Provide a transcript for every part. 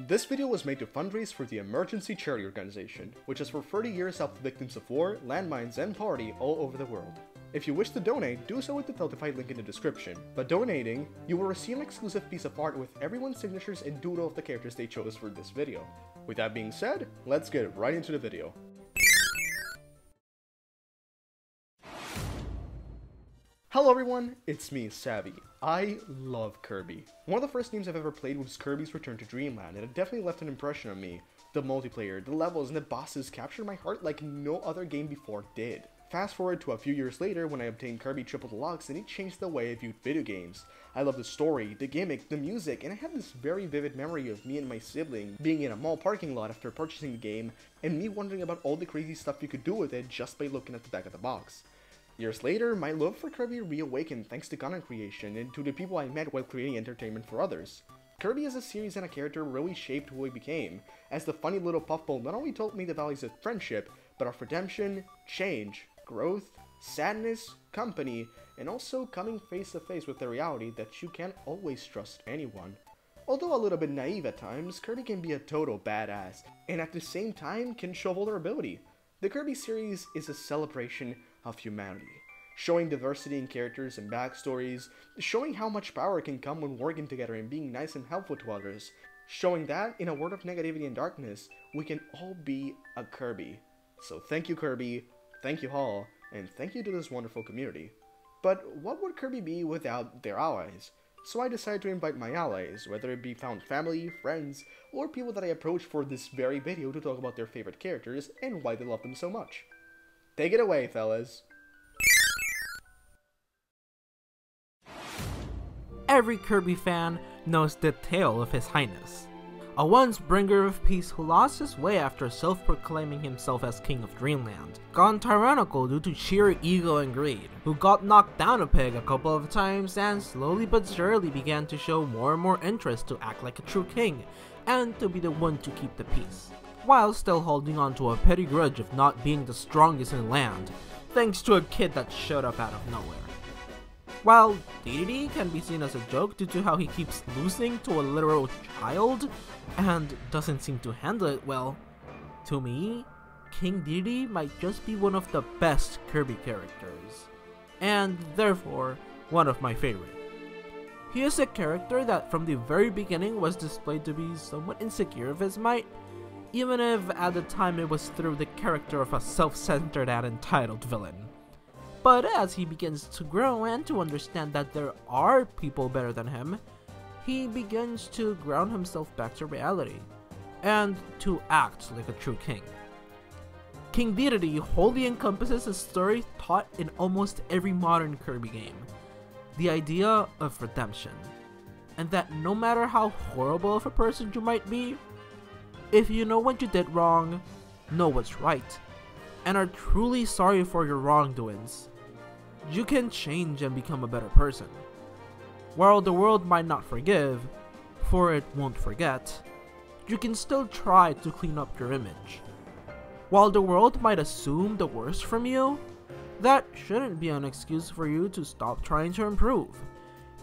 This video was made to fundraise for the Emergency Charity Organization, which has for 30 years helped victims of war, landmines, and poverty all over the world. If you wish to donate, do so with the Feltify link in the description. By donating, you will receive an exclusive piece of art with everyone's signatures and doodle of the characters they chose for this video. With that being said, let's get right into the video. Hello everyone, it's me, Savvy. I love Kirby. One of the first games I've ever played was Kirby's Return to Dreamland, and it definitely left an impression on me. The multiplayer, the levels, and the bosses captured my heart like no other game before did. Fast forward to a few years later when I obtained Kirby Triple Deluxe, and it changed the way I viewed video games. I loved the story, the gimmick, the music, and I have this very vivid memory of me and my sibling being in a mall parking lot after purchasing the game, and me wondering about all the crazy stuff you could do with it just by looking at the back of the box. Years later, my love for Kirby reawakened thanks to content creation and to the people I met while creating entertainment for others. Kirby as a series and a character really shaped who I became, as the funny little puffball not only taught me the values of friendship, but of redemption, change, growth, sadness, company, and also coming face to face with the reality that you can't always trust anyone. Although a little bit naive at times, Kirby can be a total badass, and at the same time can show vulnerability. The Kirby series is a celebration of humanity, showing diversity in characters and backstories, showing how much power can come when working together and being nice and helpful to others, showing that in a world of negativity and darkness, we can all be a Kirby. So thank you Kirby, thank you all, and thank you to this wonderful community. But what would Kirby be without their allies? So I decided to invite my allies, whether it be found family, friends, or people that I approached for this very video to talk about their favorite characters and why they love them so much. Take it away, fellas! Every Kirby fan knows the tale of His Highness, a once bringer of peace who lost his way after self-proclaiming himself as King of Dreamland, gone tyrannical due to sheer ego and greed, who got knocked down a peg a couple of times and slowly but surely began to show more and more interest to act like a true king and to be the one to keep the peace, while still holding on to a petty grudge of not being the strongest in the land, thanks to a kid that showed up out of nowhere. While Dedede can be seen as a joke due to how he keeps losing to a literal child and doesn't seem to handle it well, to me, King Dedede might just be one of the best Kirby characters, and therefore one of my favorite. He is a character that from the very beginning was displayed to be somewhat insecure of his might, even if at the time it was through the character of a self-centered and entitled villain. But as he begins to grow and to understand that there are people better than him, he begins to ground himself back to reality, and to act like a true king. King Dedede wholly encompasses a story taught in almost every modern Kirby game, the idea of redemption, and that no matter how horrible of a person you might be, if you know what you did wrong, know what's right, and are truly sorry for your wrongdoings, you can change and become a better person. While the world might not forgive, for it won't forget, you can still try to clean up your image. While the world might assume the worst from you, that shouldn't be an excuse for you to stop trying to improve.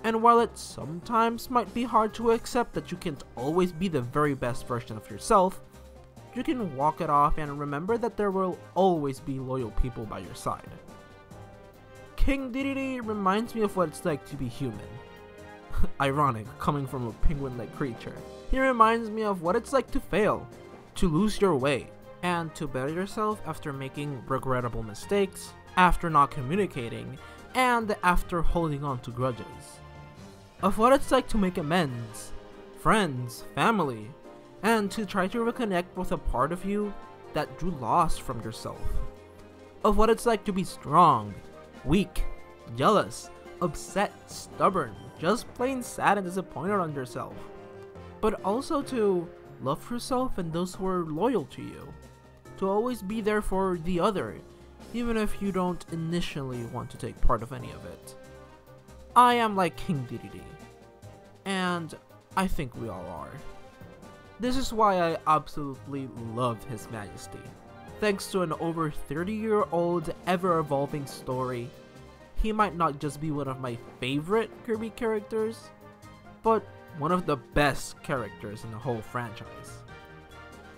And while it sometimes might be hard to accept that you can't always be the very best version of yourself, you can walk it off and remember that there will always be loyal people by your side. King Dedede reminds me of what it's like to be human. Ironic, coming from a penguin-like creature. He reminds me of what it's like to fail, to lose your way, and to better yourself after making regrettable mistakes, after not communicating, and after holding on to grudges. Of what it's like to make amends, friends, family, and to try to reconnect with a part of you that you lost from yourself. Of what it's like to be strong, weak, jealous, upset, stubborn, just plain sad and disappointed on yourself. But also to love yourself and those who are loyal to you. To always be there for the other, even if you don't initially want to take part of any of it. I am like King Dedede, and I think we all are. This is why I absolutely love His Majesty. Thanks to an over 30-year-old, ever-evolving story, he might not just be one of my favorite Kirby characters, but one of the best characters in the whole franchise.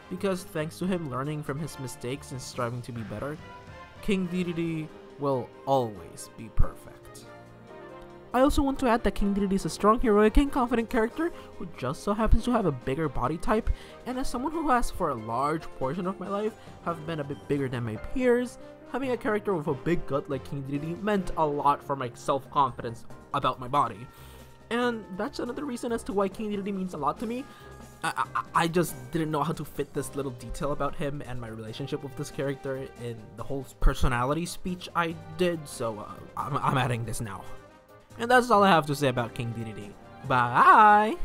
Because thanks to him learning from his mistakes and striving to be better, King Dedede will always be perfect. I also want to add that King Dedede is a strong, heroic, and confident character who just so happens to have a bigger body type, and as someone who has for a large portion of my life have been a bit bigger than my peers, having a character with a big gut like King Dedede meant a lot for my self-confidence about my body. And that's another reason as to why King Dedede means a lot to me. I just didn't know how to fit this little detail about him and my relationship with this character in the whole personality speech I did, so I'm adding this now. And that's all I have to say about King Dedede. Bye!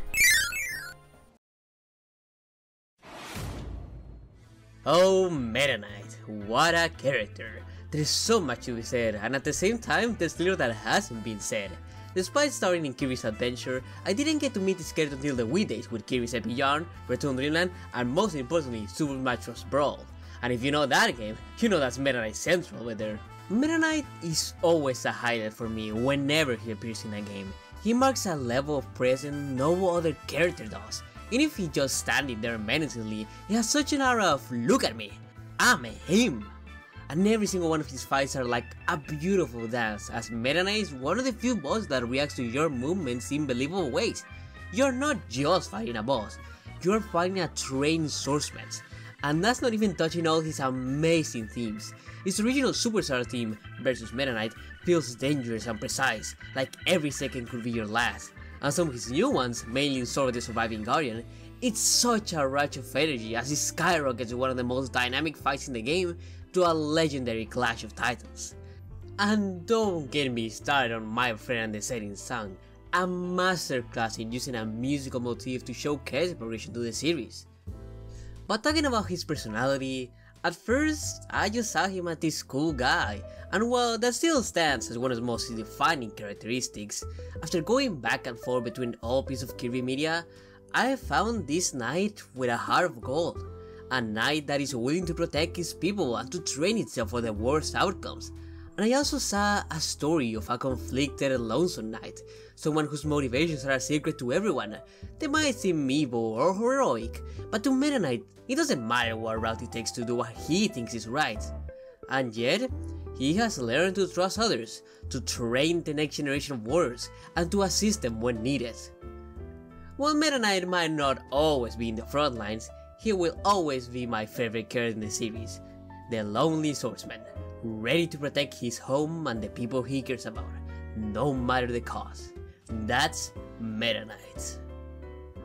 Oh, Meta Knight, what a character! There's so much to be said, and at the same time, there's little that hasn't been said. Despite starring in Kirby's Adventure, I didn't get to meet this character until the Wii days with Kirby's Epic Yarn, Return to Dreamland, and most importantly, Super Smash Bros. Brawl. And if you know that game, you know that's Meta Knight Central over there. Meta Knight is always a highlight for me whenever he appears in a game. He marks a level of presence no other character does. Even if he just standing there menacingly, he has such an aura of "Look at me, I'm him." And every single one of his fights are like a beautiful dance, as Meta Knight is one of the few bosses that reacts to your movements in believable ways. You're not just fighting a boss, you're fighting a trained swordsman. And that's not even touching all his amazing themes. His original Superstar theme versus Meta Knight feels dangerous and precise, like every second could be your last. And some of his new ones, mainly in Sword of the Surviving Guardian, it's such a rush of energy as he skyrockets one of the most dynamic fights in the game to a legendary clash of titans. And don't get me started on My Friend and the Setting Sun, a masterclass in using a musical motif to showcase progression to the series. But talking about his personality, at first I just saw him as this cool guy, and while that still stands as one of his most defining characteristics, after going back and forth between all pieces of Kirby media, I found this knight with a heart of gold. A knight that is willing to protect his people and to train itself for the worst outcomes. And I also saw a story of a conflicted and lonesome knight, someone whose motivations are a secret to everyone. They might seem evil or heroic, but to Meta Knight, it doesn't matter what route he takes to do what he thinks is right. And yet, he has learned to trust others, to train the next generation of warriors, and to assist them when needed. While Meta Knight might not always be in the front lines, he will always be my favorite character in the series, the lonely swordsman, ready to protect his home and the people he cares about, no matter the cost. That's Meta Knight.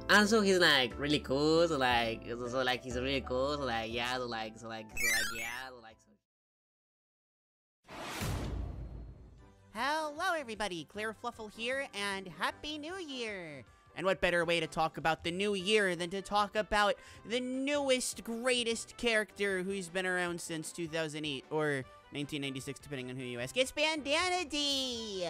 And so he's like really cool, he's really cool, Hello everybody, Claire Fluffle here, and Happy New Year! And what better way to talk about the new year than to talk about the newest, greatest character who's been around since 2008 or 1996, depending on who you ask. It's Bandana Dee!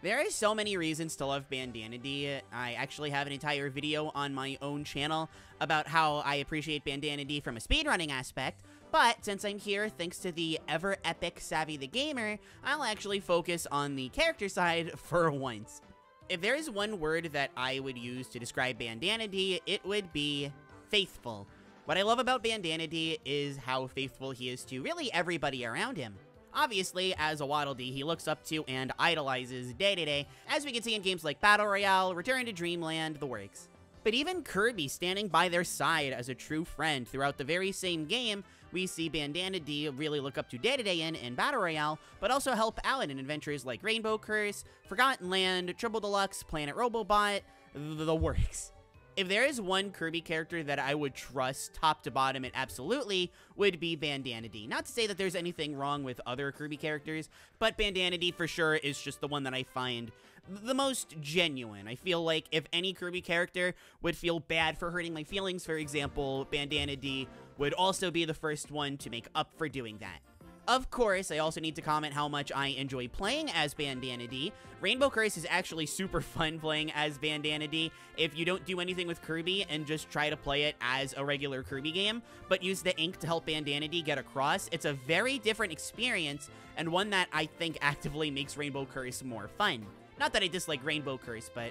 There are so many reasons to love Bandana Dee. I actually have an entire video on my own channel about how I appreciate Bandana Dee from a speedrunning aspect. But since I'm here, thanks to the ever-epic Savvy the Gamer, I'll actually focus on the character side for once. If there is one word that I would use to describe Bandana Dee, it would be faithful. What I love about Bandana Dee is how faithful he is to really everybody around him. Obviously, as a Waddle Dee, he looks up to and idolizes Dedede, as we can see in games like Battle Royale, Return to Dreamland, the works. But even Kirby standing by their side as a true friend throughout the very same game, we see Bandana Dee really look up to Dedede in Battle Royale, but also help out in adventures like Rainbow Curse, Forgotten Land, Triple Deluxe, Planet Robobot, the works. If there is one Kirby character that I would trust top to bottom, it absolutely would be Bandana Dee. Not to say that there's anything wrong with other Kirby characters, but Bandana Dee for sure is just the one that I find the most genuine. I feel like if any Kirby character would feel bad for hurting my feelings, for example, Bandana Dee would also be the first one to make up for doing that. Of course, I also need to comment how much I enjoy playing as Bandana Dee. Rainbow Curse is actually super fun playing as Bandana Dee if you don't do anything with Kirby and just try to play it as a regular Kirby game, but use the ink to help Bandana Dee get across. It's a very different experience and one that I think actively makes Rainbow Curse more fun. Not that I dislike Rainbow Curse, but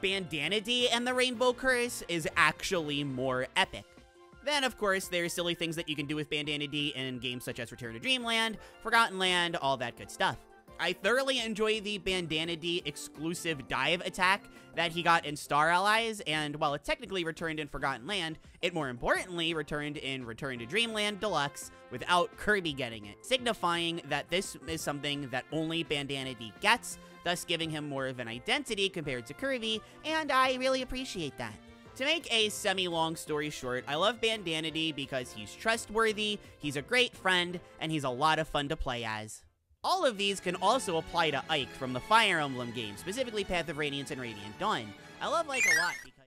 Bandana Dee and the Rainbow Curse is actually more epic. Then, of course, there's silly things that you can do with Bandana Dee in games such as Return to Dreamland, Forgotten Land, all that good stuff. I thoroughly enjoy the Bandana Dee exclusive dive attack that he got in Star Allies, and while it technically returned in Forgotten Land, it more importantly returned in Return to Dreamland Deluxe without Kirby getting it, signifying that this is something that only Bandana Dee gets, thus giving him more of an identity compared to Kirby, and I really appreciate that. To make a semi-long story short, I love Bandana Dee because he's trustworthy, he's a great friend, and he's a lot of fun to play as. All of these can also apply to Ike from the Fire Emblem game, specifically Path of Radiance and Radiant Dawn. I love Ike a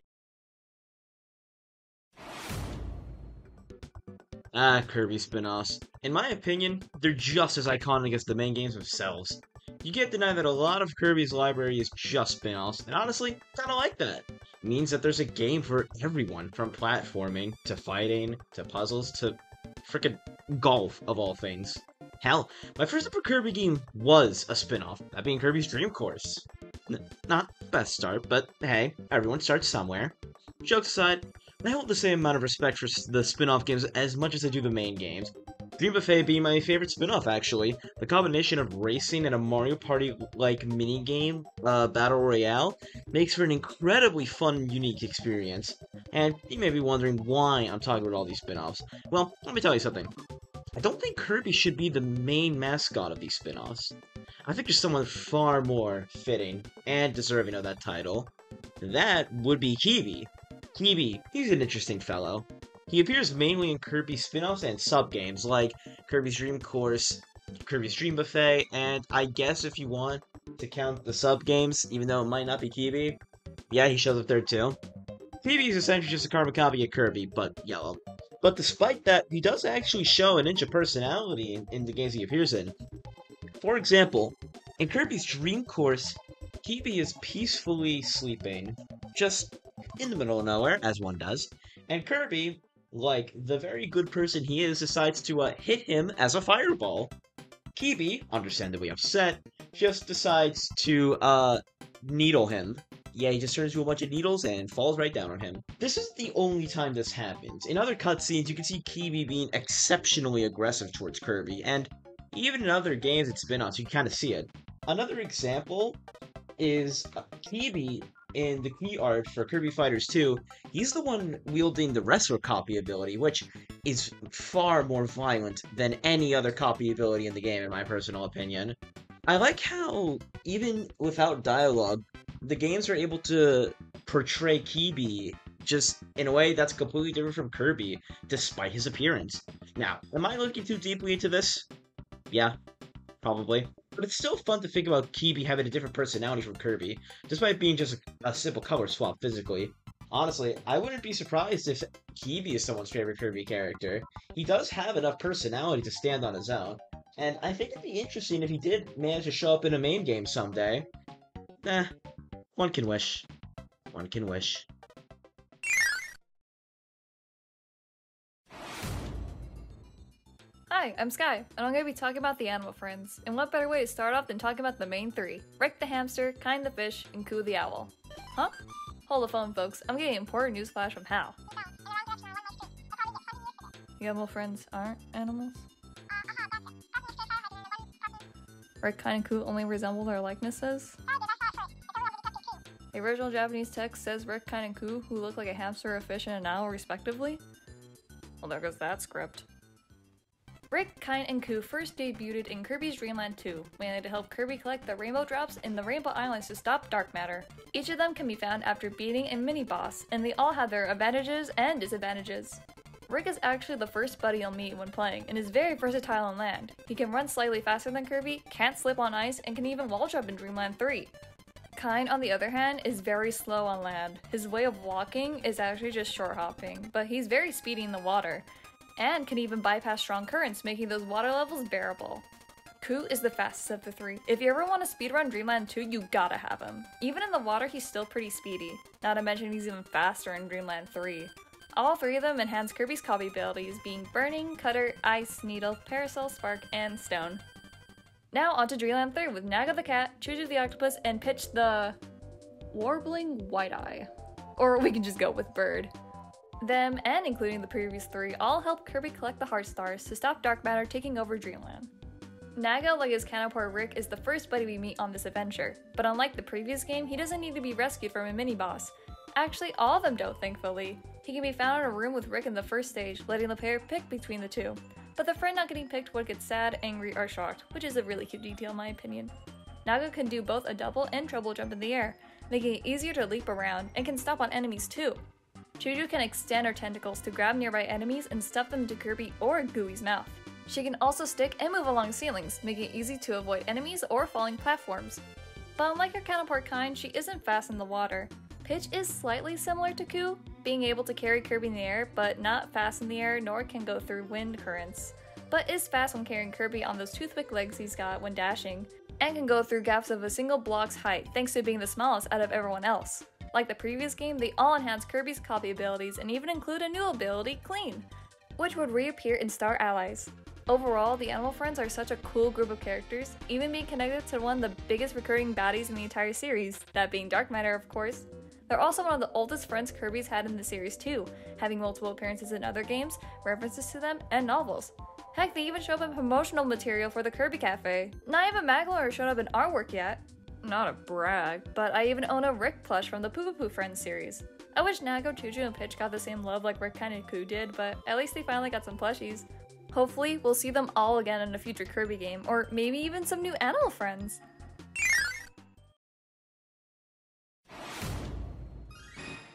lot because... Kirby spin-offs. In my opinion, they're just as iconic as the main games themselves. You can't deny that a lot of Kirby's library is just spin-offs, and honestly, kinda like that. It means that there's a game for everyone, from platforming, to fighting, to puzzles, to frickin' golf, of all things. Hell, my first ever Kirby game was a spin-off, that being Kirby's Dream Course. Not the best start, but hey, everyone starts somewhere. Jokes aside, I hold the same amount of respect for the spin-off games as much as I do the main games. Dream Buffet being my favorite spin-off, actually. The combination of racing and a Mario Party-like minigame, Battle Royale, makes for an incredibly fun, unique experience. And you may be wondering why I'm talking about all these spin-offs. Well, let me tell you something. I don't think Kirby should be the main mascot of these spin-offs. I think there's someone far more fitting and deserving of that title. That would be Keeby. Keeby, he's an interesting fellow. He appears mainly in Kirby spin-offs and sub-games like Kirby's Dream Course, Kirby's Dream Buffet, and I guess if you want to count the sub-games, even though it might not be Keeby, yeah, he shows up there too. Keeby is essentially just a carbon copy of Kirby, but yellow. But despite that, he does actually show an inch of personality in the games he appears in. For example, in Kirby's Dream Course, Kirby is peacefully sleeping, just in the middle of nowhere, as one does, and Kirby, like the very good person he is, decides to hit him as a fireball. Kirby, understandably upset, just decides to needle him. Yeah, he just turns into a bunch of needles and falls right down on him. This isn't the only time this happens. In other cutscenes, you can see Kirby being exceptionally aggressive towards Kirby, and even in other games and spin-offs, you can kind of see it. Another example is Kirby in the Koo art for Kirby Fighters 2. He's the one wielding the wrestler copy ability, which is far more violent than any other copy ability in the game, in my personal opinion. I like how, even without dialogue, the games are able to portray Kirby just in a way that's completely different from Kirby, despite his appearance. Now, am I looking too deeply into this? Yeah, probably. But it's still fun to think about Kirby having a different personality from Kirby, despite being just a simple color swap physically. Honestly, I wouldn't be surprised if Kirby is someone's favorite Kirby character. He does have enough personality to stand on his own, and I think it'd be interesting if he did manage to show up in a main game someday. Nah. One can wish. One can wish. Hi, I'm Sky, and I'm going to be talking about the animal friends. And what better way to start off than talking about the main three? Rick the hamster, Kine the fish, and Koo the owl. Huh? Hold the phone, folks. I'm getting an important newsflash from Hal. The animal friends aren't animals? Rick, Kine, and Koo only resemble their likenesses? The original Japanese text says Rick, Kine, and Koo, who look like a hamster, a fish, and an owl, respectively. Well, there goes that script. Rick, Kine, and Koo first debuted in Kirby's Dreamland 2, mainly to help Kirby collect the Rainbow Drops in the Rainbow Islands to stop Dark Matter. Each of them can be found after beating a mini-boss, and they all have their advantages and disadvantages. Rick is actually the first buddy you'll meet when playing, and is very versatile on land. He can run slightly faster than Kirby, can't slip on ice, and can even wall jump in Dreamland 3. Kine, on the other hand, is very slow on land. His way of walking is actually just shore hopping, but he's very speedy in the water, and can even bypass strong currents, making those water levels bearable. Koo is the fastest of the three. If you ever want to speedrun Dreamland 2, you gotta have him. Even in the water, he's still pretty speedy, not to mention he's even faster in Dreamland 3. All three of them enhance Kirby's copy abilities, being Burning, Cutter, Ice, Needle, Parasol, Spark, and Stone. Now onto Dreamland 3 with Nago the cat, ChuChu the octopus, and Pitch the... Warbling White-Eye. Or we can just go with Bird. Them, and including the previous three, all help Kirby collect the Heart Stars to stop Dark Matter taking over Dreamland. Nago, like his counterpart Rick, is the first buddy we meet on this adventure, but unlike the previous game, he doesn't need to be rescued from a mini-boss. Actually, all of them don't, thankfully. He can be found in a room with Rick in the first stage, letting the pair pick between the two. But the friend not getting picked would get sad, angry, or shocked, which is a really cute detail in my opinion. Nago can do both a double and triple jump in the air, making it easier to leap around, and can stop on enemies too. ChuChu can extend her tentacles to grab nearby enemies and stuff them into Kirby or Gooey's mouth. She can also stick and move along ceilings, making it easy to avoid enemies or falling platforms. But unlike her counterpart Kine, she isn't fast in the water. Pitch is slightly similar to Koo, being able to carry Kirby in the air, but not fast in the air, nor can go through wind currents. But is fast when carrying Kirby on those toothpick legs he's got when dashing, and can go through gaps of a single block's height thanks to being the smallest out of everyone else. Like the previous game, they all enhance Kirby's copy abilities and even include a new ability, Clean, which would reappear in Star Allies. Overall, the animal friends are such a cool group of characters, even being connected to one of the biggest recurring baddies in the entire series, that being Dark Matter, of course. They're also one of the oldest friends Kirby's had in the series too, having multiple appearances in other games, references to them, and novels. Heck, they even show up in promotional material for the Kirby Cafe. Not even Magolor showed up in artwork yet. Not a brag, but I even own a Rick plush from the Poo-Poo Friends series. I wish Nago, ChuChu, and Pitch got the same love like Rick and Koo did, but at least they finally got some plushies. Hopefully, we'll see them all again in a future Kirby game, or maybe even some new animal friends.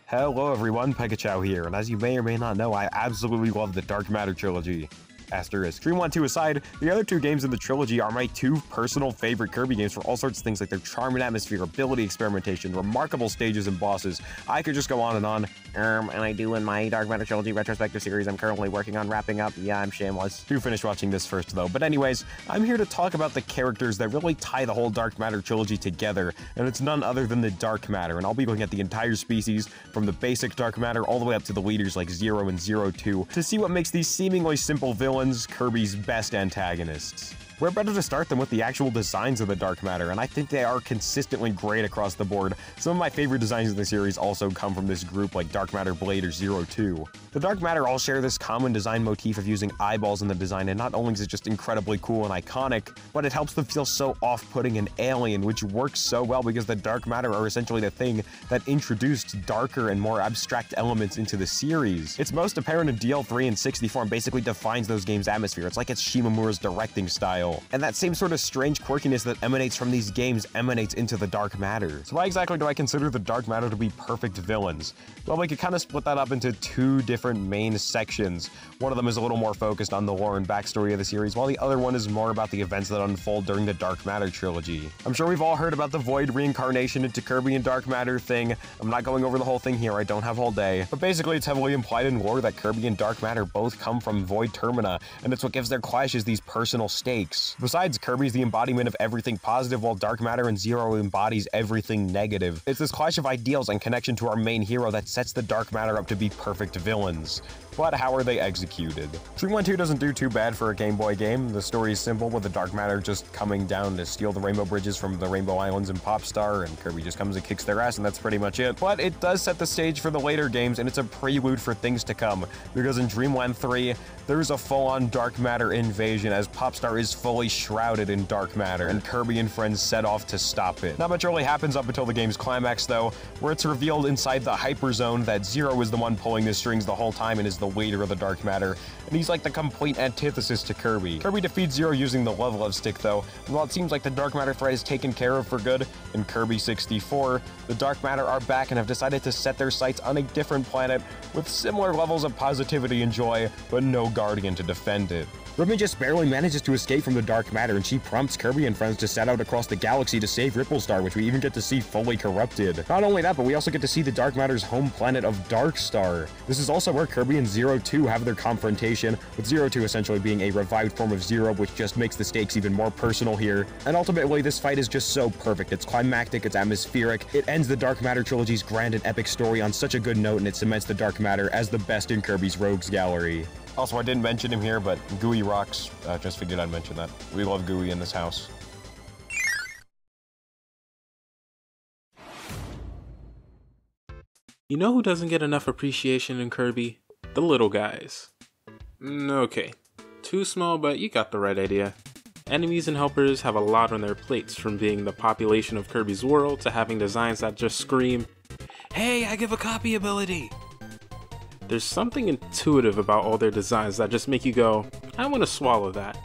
Hello everyone, Pekachow here, and as you may or may not know, I absolutely love the Dark Matter Trilogy. Asterisk. Dreamland 2 aside, the other two games in the trilogy are my two personal favorite Kirby games for all sorts of things like their charm and atmosphere, ability experimentation, remarkable stages and bosses. I could just go on and on. And I do in my Dark Matter Trilogy retrospective series I'm currently working on wrapping up. Yeah, I'm shameless. Do finish watching this first, though. But anyways, I'm here to talk about the characters that really tie the whole Dark Matter Trilogy together, and it's none other than the Dark Matter, and I'll be looking at the entire species, from the basic Dark Matter all the way up to the leaders like Zero and Zero Two, to see what makes these seemingly simple villains Kirby's best antagonists. We're better to start than with the actual designs of the Dark Matter, and I think they are consistently great across the board. Some of my favorite designs in the series also come from this group, like Dark Matter Blade or Zero Two. The Dark Matter all share this common design motif of using eyeballs in the design, and not only is it just incredibly cool and iconic, but it helps them feel so off-putting and alien, which works so well because the Dark Matter are essentially the thing that introduced darker and more abstract elements into the series. It's most apparent in DL3 and 64 and basically defines those games' atmosphere. It's like it's Shimamura's directing style. And that same sort of strange quirkiness that emanates from these games emanates into the Dark Matter. So why exactly do I consider the Dark Matter to be perfect villains? Well, we could kind of split that up into two different main sections. One of them is a little more focused on the lore and backstory of the series, while the other one is more about the events that unfold during the Dark Matter trilogy. I'm sure we've all heard about the Void reincarnation into Kirby and Dark Matter thing. I'm not going over the whole thing here, I don't have all day. But basically, it's heavily implied in lore that Kirby and Dark Matter both come from Void Termina, and it's what gives their clashes these personal stakes. Besides, Kirby's the embodiment of everything positive, while Dark Matter and Zero embodies everything negative. It's this clash of ideals and connection to our main hero that sets the Dark Matter up to be perfect villains. But how are they executed? Dreamland 2 doesn't do too bad for a Game Boy game. The story is simple, with the Dark Matter just coming down to steal the Rainbow Bridges from the Rainbow Islands and Popstar, and Kirby just comes and kicks their ass, and that's pretty much it. But it does set the stage for the later games, and it's a prelude for things to come, because in Dreamland 3, there's a full-on Dark Matter invasion, as Popstar is fully shrouded in Dark Matter, and Kirby and friends set off to stop it. Not much really happens up until the game's climax, though, where it's revealed inside the Hyper Zone that Zero is the one pulling the strings the whole time and is the leader of the Dark Matter, and he's like the complete antithesis to Kirby. Kirby defeats Zero using the Love Stick, though, and while it seems like the Dark Matter threat is taken care of for good, in Kirby 64, the Dark Matter are back and have decided to set their sights on a different planet with similar levels of positivity and joy, but no Guardian to defend it. Ribbon just barely manages to escape from the Dark Matter, and she prompts Kirby and friends to set out across the galaxy to save Ripple Star, which we even get to see fully corrupted. Not only that, but we also get to see the Dark Matter's home planet of Darkstar. This is also where Kirby and Zero Two have their confrontation, with Zero Two essentially being a revived form of Zero, which just makes the stakes even more personal here. And ultimately, this fight is just so perfect. It's climactic, it's atmospheric, it ends the Dark Matter trilogy's grand and epic story on such a good note, and it cements the Dark Matter as the best in Kirby's Rogues Gallery. Also, I didn't mention him here, but Gooey rocks. Just figured I'd mention that. We love Gooey in this house. You know who doesn't get enough appreciation in Kirby? The little guys. Okay, too small, but you got the right idea. Enemies and helpers have a lot on their plates, from being the population of Kirby's world to having designs that just scream, "Hey, I give a copy ability!" There's something intuitive about all their designs that just make you go, I want to swallow that.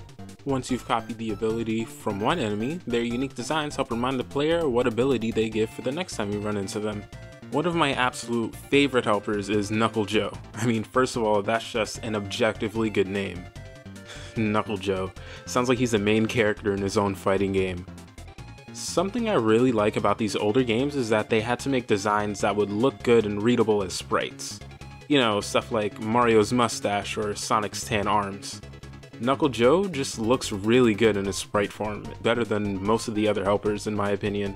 Once you've copied the ability from one enemy, their unique designs help remind the player what ability they give for the next time you run into them. One of my absolute favorite helpers is Knuckle Joe. I mean, first of all, that's just an objectively good name. Knuckle Joe. Sounds like he's the main character in his own fighting game. Something I really like about these older games is that they had to make designs that would look good and readable as sprites. You know, stuff like Mario's mustache or Sonic's tan arms. Knuckle Joe just looks really good in his sprite form, better than most of the other helpers in my opinion.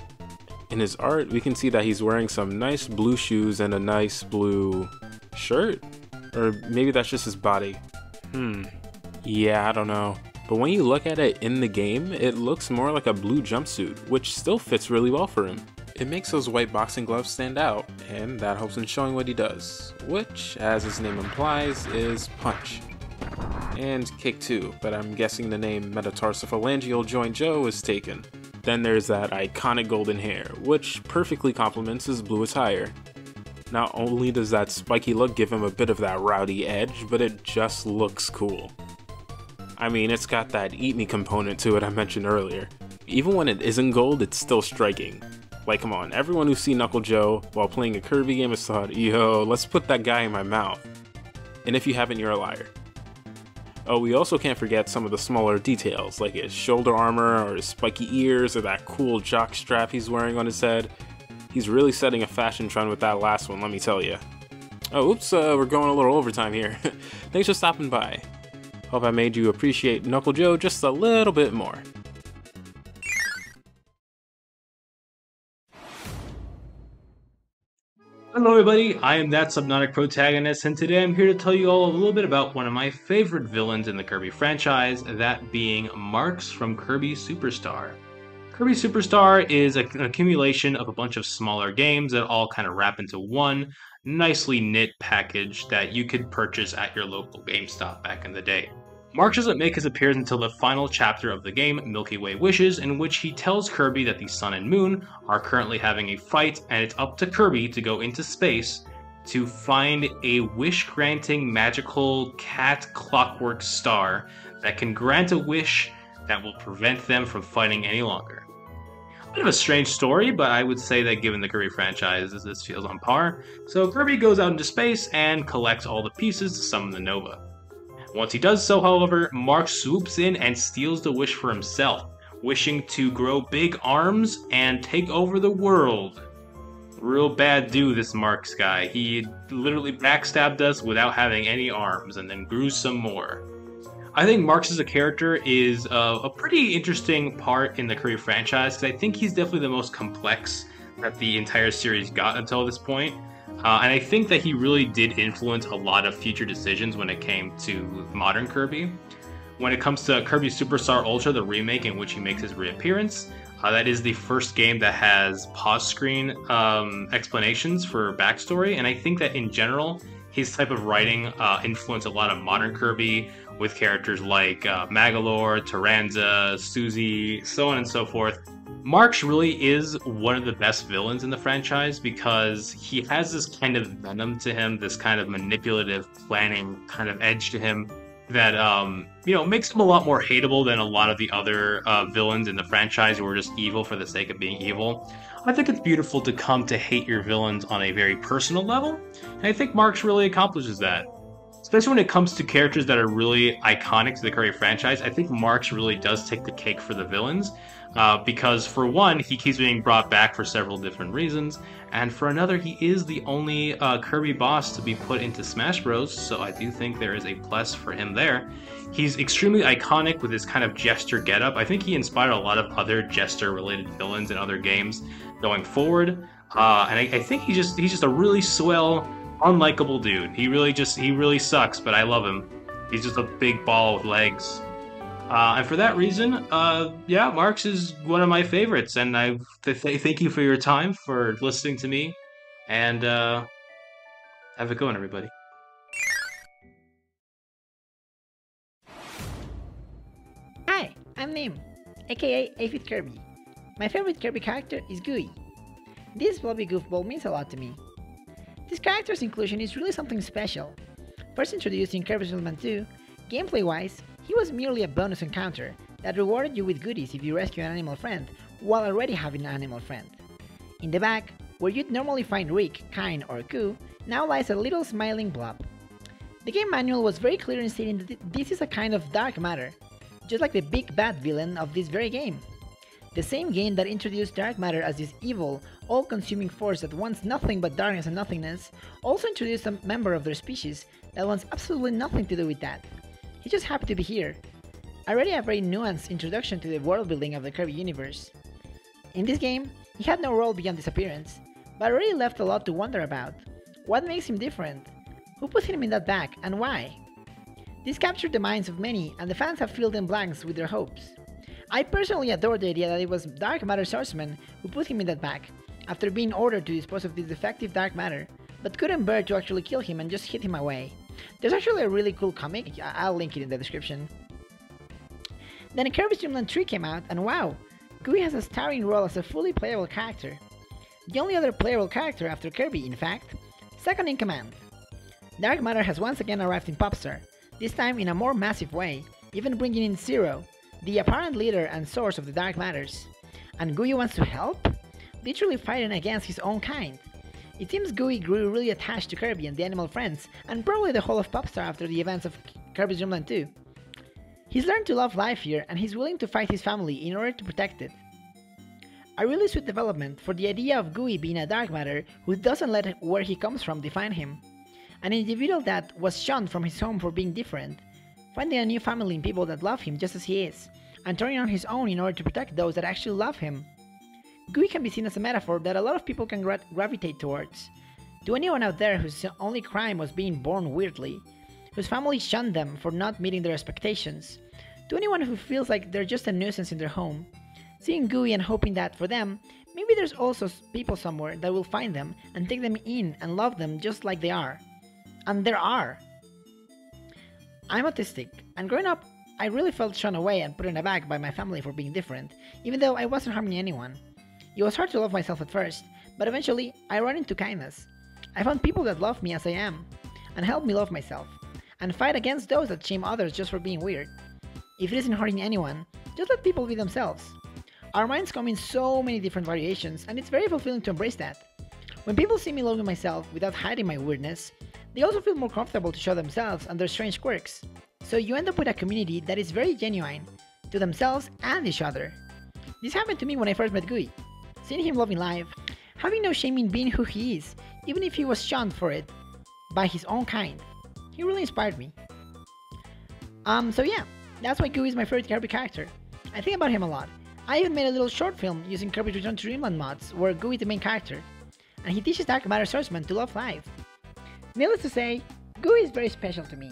In his art, we can see that he's wearing some nice blue shoes and a nice blue shirt? Or maybe that's just his body. Yeah, I don't know. But when you look at it in the game, it looks more like a blue jumpsuit, which still fits really well for him. It makes those white boxing gloves stand out, and that helps in showing what he does, which, as his name implies, is punch. And kick too, but I'm guessing the name Metatarsophalangeal Joint Joe is taken. Then there's that iconic golden hair, which perfectly complements his blue attire. Not only does that spiky look give him a bit of that rowdy edge, but it just looks cool. I mean, it's got that eat-me component to it I mentioned earlier. Even when it isn't gold, it's still striking. Like, come on, everyone who's seen Knuckle Joe while playing a Kirby game has thought, yo, let's put that guy in my mouth. And if you haven't, you're a liar. Oh, we also can't forget some of the smaller details, like his shoulder armor, or his spiky ears, or that cool jock strap he's wearing on his head. He's really setting a fashion trend with that last one, let me tell you. Oh, oops, we're going a little overtime here. Thanks for stopping by. Hope I made you appreciate Knuckle Joe just a little bit more. Hello everybody, I am that Subnautic Protagonist, and today I'm here to tell you all a little bit about one of my favorite villains in the Kirby franchise, that being Marx from Kirby Superstar. Kirby Superstar is an accumulation of a bunch of smaller games that all kind of wrap into one nicely knit package that you could purchase at your local GameStop back in the day. Marx doesn't make his appearance until the final chapter of the game, Milky Way Wishes, in which he tells Kirby that the Sun and Moon are currently having a fight, and it's up to Kirby to go into space to find a wish-granting magical cat clockwork star that can grant a wish that will prevent them from fighting any longer. A bit of a strange story, but I would say that given the Kirby franchise, this feels on par. So Kirby goes out into space and collects all the pieces to summon the Nova. Once he does so, however, Marx swoops in and steals the wish for himself, wishing to grow big arms and take over the world. Real bad dude, this Marx guy. He literally backstabbed us without having any arms and then grew some more. I think Marx as a character is a pretty interesting part in the Kirby franchise, because I think he's definitely the most complex that the entire series got until this point. And I think that he really did influence a lot of future decisions when it came to modern Kirby. When it comes to Kirby Superstar Ultra, the remake in which he makes his reappearance, that is the first game that has pause screen explanations for backstory, and I think that in general, his type of writing influenced a lot of modern Kirby, with characters like Magolor, Taranza, Susie, so on and so forth. Marx really is one of the best villains in the franchise because he has this kind of venom to him, this kind of manipulative planning kind of edge to him that, you know, makes him a lot more hateable than a lot of the other villains in the franchise who are just evil for the sake of being evil. I think it's beautiful to come to hate your villains on a very personal level, and I think Marx really accomplishes that. Especially when it comes to characters that are really iconic to the Kirby franchise, I think Marx really does take the cake for the villains. Because for one, he keeps being brought back for several different reasons, and for another, he is the only Kirby boss to be put into Smash Bros, so I do think there is a plus for him there. He's extremely iconic with his kind of jester getup. I think he inspired a lot of other jester-related villains in other games going forward, and I think he's just a really swell, unlikable dude. He really sucks, but I love him. He's just a big ball with legs. And for that reason, yeah, Marx is one of my favorites, and I thank you for your time, for listening to me, and Have a good one, everybody. Hi, I'm Nim, aka Aphid Kirby. My favorite Kirby character is Gooey. This blobby goofball means a lot to me. This character's inclusion is really something special. First introduced in Kirby's Dream 2, gameplay-wise, he was merely a bonus encounter that rewarded you with goodies if you rescue an animal friend while already having an animal friend. In the back, where you'd normally find Rick, Kine, or Koo, now lies a little smiling blob. The game manual was very clear in stating that this is a kind of dark matter, just like the big bad villain of this very game. The same game that introduced dark matter as this evil, all-consuming force that wants nothing but darkness and nothingness, also introduced a member of their species that wants absolutely nothing to do with that. He just happened to be here. Already a very nuanced introduction to the world building of the Kirby universe. In this game, he had no role beyond his appearance, but already left a lot to wonder about. What makes him different? Who put him in that bag, and why? This captured the minds of many, and the fans have filled in blanks with their hopes. I personally adore the idea that it was Dark Matter Swordsman who put him in that bag, after being ordered to dispose of this defective dark matter, but couldn't bear to actually kill him and just hit him away. There's actually a really cool comic, I'll link it in the description. Then Kirby's Dreamland 3 came out, and wow, Gooey has a starring role as a fully playable character. The only other playable character after Kirby, in fact. Second in command. Dark Matter has once again arrived in Popstar, this time in a more massive way, even bringing in Zero, the apparent leader and source of the Dark Matters. And Gooey wants to help? Literally fighting against his own kind. It seems Gooey grew really attached to Kirby and the animal friends, and probably the whole of Popstar after the events of Kirby's Dreamland 2. He's learned to love life here, and he's willing to fight his family in order to protect it. A really sweet development for the idea of Gooey being a dark matter who doesn't let where he comes from define him. An individual that was shunned from his home for being different, finding a new family in people that love him just as he is, and turning on his own in order to protect those that actually love him. Gooey can be seen as a metaphor that a lot of people can gravitate towards. To anyone out there whose only crime was being born weirdly, whose family shunned them for not meeting their expectations, to anyone who feels like they're just a nuisance in their home, seeing Gooey and hoping that, for them, maybe there's also people somewhere that will find them and take them in and love them just like they are. And there are! I'm autistic, and growing up, I really felt shun away and put in a bag by my family for being different, even though I wasn't harming anyone. It was hard to love myself at first, but eventually, I ran into kindness. I found people that love me as I am, and help me love myself, and fight against those that shame others just for being weird. If it isn't hurting anyone, just let people be themselves. Our minds come in so many different variations, and it's very fulfilling to embrace that. When people see me loving myself without hiding my weirdness, they also feel more comfortable to show themselves and their strange quirks. So you end up with a community that is very genuine, to themselves and each other. This happened to me when I first met Gooey. Seeing him loving life, having no shame in being who he is, even if he was shunned for it, by his own kind. He really inspired me. So yeah, that's why Gooey is my favorite Kirby character. I think about him a lot. I even made a little short film using Kirby's Return to Dreamland mods where Gooey is the main character, and he teaches Dark Matter Swordsman to love life. Needless to say, Gooey is very special to me.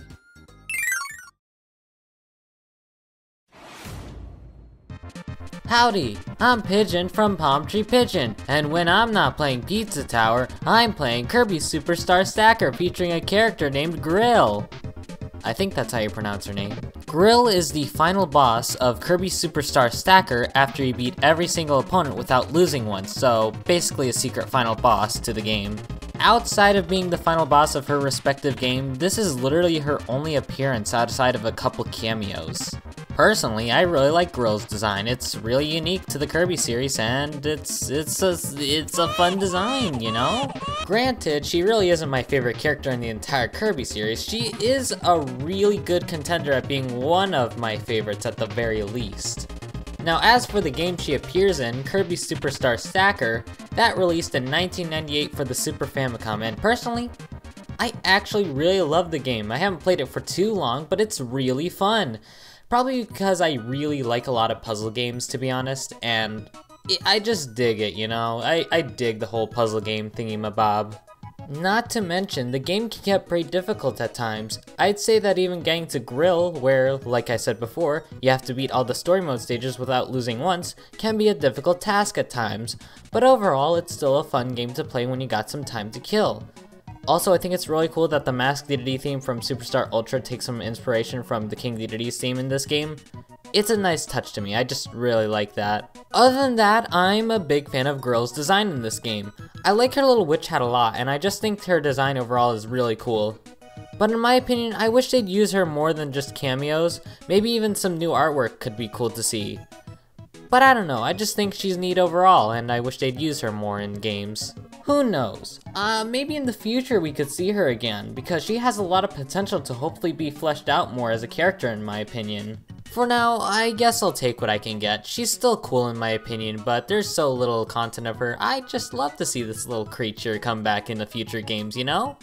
Howdy, I'm Pigeon from Palm Tree Pigeon, and when I'm not playing Pizza Tower, I'm playing Kirby Superstar Stacker featuring a character named Gryll. I think that's how you pronounce her name. Gryll is the final boss of Kirby Superstar Stacker after you beat every single opponent without losing one, so basically a secret final boss to the game. Outside of being the final boss of her respective game, this is literally her only appearance outside of a couple cameos. Personally, I really like Gryl's design. It's really unique to the Kirby series, and it's a fun design, you know? Granted, she really isn't my favorite character in the entire Kirby series. She is a really good contender at being one of my favorites at the very least. Now, as for the game she appears in, Kirby Superstar Stacker, that released in 1998 for the Super Famicom, and personally, I actually really love the game. I haven't played it for too long, but it's really fun. Probably because I really like a lot of puzzle games, to be honest, and I just dig it, you know? I dig the whole puzzle game thingamabob. Not to mention, the game can get pretty difficult at times. I'd say that even getting to Gryll, where, like I said before, you have to beat all the story mode stages without losing once, can be a difficult task at times, but overall it's still a fun game to play when you got some time to kill. Also, I think it's really cool that the Mask Dedede theme from Superstar Ultra takes some inspiration from the King Dedede's theme in this game. It's a nice touch to me, I just really like that. Other than that, I'm a big fan of Gryl's design in this game. I like her little witch hat a lot, and I just think her design overall is really cool. But in my opinion, I wish they'd use her more than just cameos. Maybe even some new artwork could be cool to see. But I don't know, I just think she's neat overall, and I wish they'd use her more in games. Who knows? Maybe in the future we could see her again, because she has a lot of potential to hopefully be fleshed out more as a character in my opinion. For now, I guess I'll take what I can get. She's still cool in my opinion, but there's so little content of her. I'd just love to see this little creature come back in the future games, you know?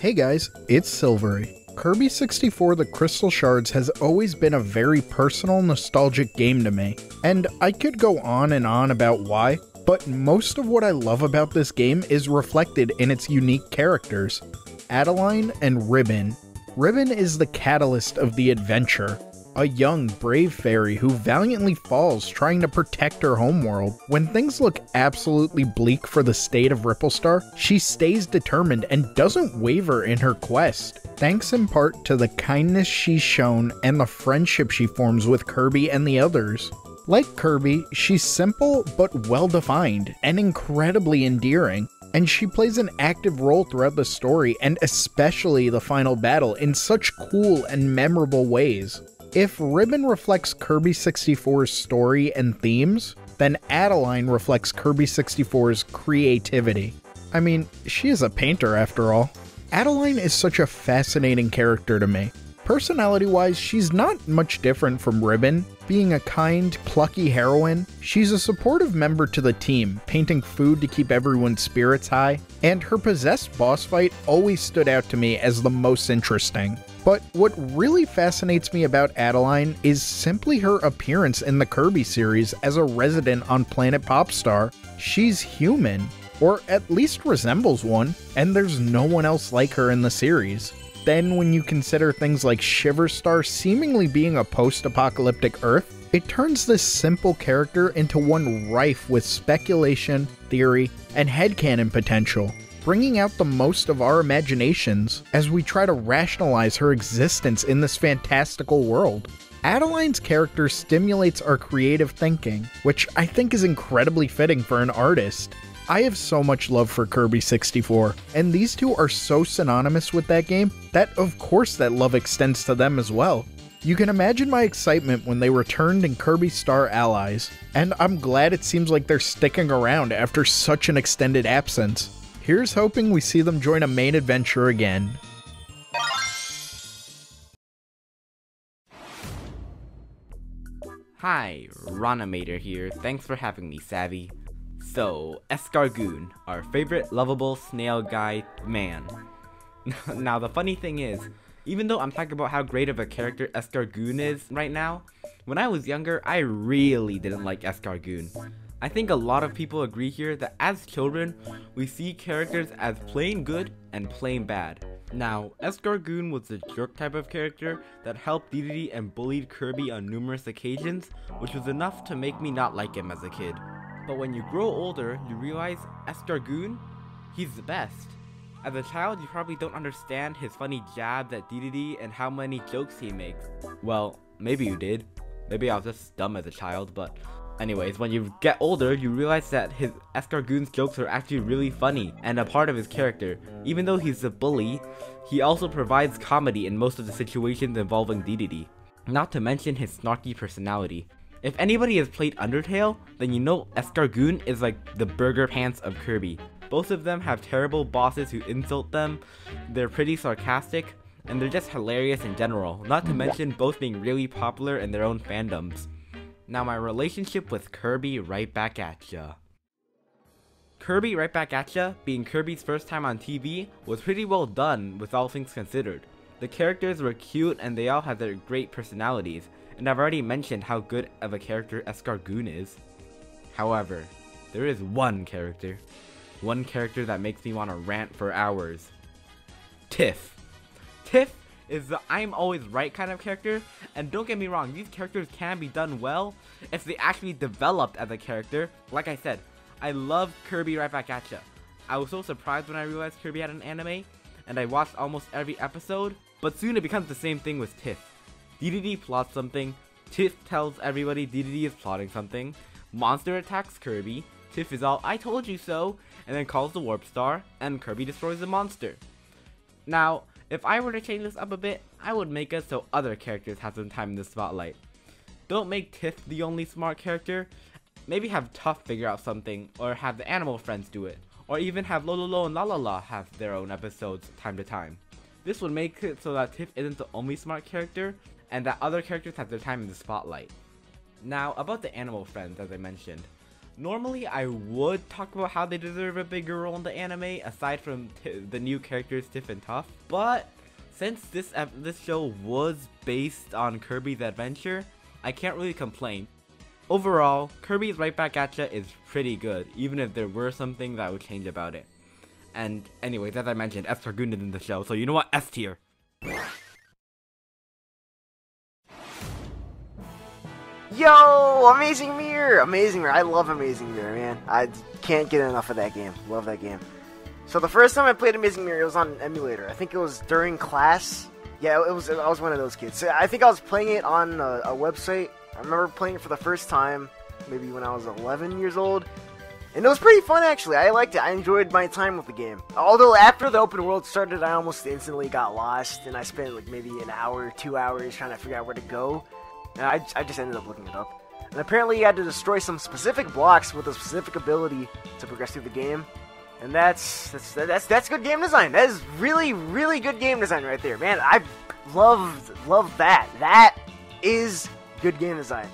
Hey guys, it's Silvery. Kirby 64 The Crystal Shards has always been a very personal, nostalgic game to me, and I could go on and on about why, but most of what I love about this game is reflected in its unique characters, Adeleine and Ribbon. Ribbon is the catalyst of the adventure, a young, brave fairy who valiantly falls trying to protect her homeworld. When things look absolutely bleak for the state of Ripplestar, she stays determined and doesn't waver in her quest. Thanks in part to the kindness she's shown and the friendship she forms with Kirby and the others. Like Kirby, she's simple but well-defined and incredibly endearing, and she plays an active role throughout the story and especially the final battle in such cool and memorable ways. If Ribbon reflects Kirby 64's story and themes, then Adeleine reflects Kirby 64's creativity. I mean, she is a painter after all. Adeleine is such a fascinating character to me. Personality-wise, she's not much different from Ribbon. Being a kind, plucky heroine, she's a supportive member to the team, painting food to keep everyone's spirits high, and her possessed boss fight always stood out to me as the most interesting. But what really fascinates me about Adeleine is simply her appearance in the Kirby series as a resident on Planet Popstar. She's human, or at least resembles one, and there's no one else like her in the series. Then when you consider things like Shiverstar seemingly being a post-apocalyptic Earth, it turns this simple character into one rife with speculation, theory, and headcanon potential, bringing out the most of our imaginations as we try to rationalize her existence in this fantastical world. Adeleine's character stimulates our creative thinking, which I think is incredibly fitting for an artist. I have so much love for Kirby 64, and these two are so synonymous with that game that of course that love extends to them as well. You can imagine my excitement when they returned in Kirby Star Allies, and I'm glad it seems like they're sticking around after such an extended absence. Here's hoping we see them join a main adventure again. Hi, Ronomator here, thanks for having me, Savvy. So, Escargoon, our favorite lovable snail guy man. Now the funny thing is, even though I'm talking about how great of a character Escargoon is right now, when I was younger, I really didn't like Escargoon. I think a lot of people agree here that as children, we see characters as plain good and plain bad. Now, Escargoon was the jerk type of character that helped Dedede and bullied Kirby on numerous occasions, which was enough to make me not like him as a kid. But when you grow older, you realize Escargoon, he's the best. As a child, you probably don't understand his funny jabs at Dedede and how many jokes he makes. Well, maybe you did. Maybe I was just dumb as a child, but anyways, when you get older, you realize that his Escargoon's jokes are actually really funny and a part of his character. Even though he's a bully, he also provides comedy in most of the situations involving Dedede. Not to mention his snarky personality. If anybody has played Undertale, then you know Escargoon is like the burger pants of Kirby. Both of them have terrible bosses who insult them, they're pretty sarcastic, and they're just hilarious in general, not to mention both being really popular in their own fandoms. Now my relationship with Kirby Right Back At Ya. Kirby Right Back At Ya, being Kirby's first time on TV, was pretty well done with all things considered. The characters were cute and they all had their great personalities, and I've already mentioned how good of a character Escargoon is. However, there is one character that makes me want to rant for hours. Tiff. Tiff is the I'm always right kind of character. And don't get me wrong, these characters can be done well if they actually developed as a character. Like I said, I love Kirby Right Back At Ya. I was so surprised when I realized Kirby had an anime, and I watched almost every episode, but soon it becomes the same thing with Tiff. Dedede plots something, Tiff tells everybody Dedede is plotting something, Monster attacks Kirby, Tiff is all "I told you so," and then calls the Warp Star, and Kirby destroys the monster. Now, if I were to change this up a bit, I would make it so other characters have some time in the spotlight. Don't make Tiff the only smart character, maybe have Tuff figure out something, or have the animal friends do it, or even have Lololo and Lalala have their own episodes time to time. This would make it so that Tiff isn't the only smart character, and that other characters have their time in the spotlight. Now, about the animal friends as I mentioned. Normally I would talk about how they deserve a bigger role in the anime, aside from the new characters Tiff and Tuff, but since this show was based on Kirby's Adventure, I can't really complain. Overall, Kirby's Right Back At Ya is pretty good, even if there were something that I would change about it. And anyways, as I mentioned, Escargoon is in the show, so you know what, S tier. Yo, Amazing Mirror! Amazing Mirror, I love Amazing Mirror, man. I can't get enough of that game, love that game. So the first time I played Amazing Mirror, it was on an emulator. I think it was during class. Yeah, I was one of those kids. So I think I was playing it on a website. I remember playing it for the first time, maybe when I was 11 years old. And it was pretty fun, actually. I liked it. I enjoyed my time with the game. Although, after the open world started, I almost instantly got lost. And I spent, like, maybe an hour, 2 hours trying to figure out where to go. And I just ended up looking it up. And apparently, you had to destroy some specific blocks with a specific ability to progress through the game. And that's good game design. That is really, really good game design right there. Man, I love that. That is good game design.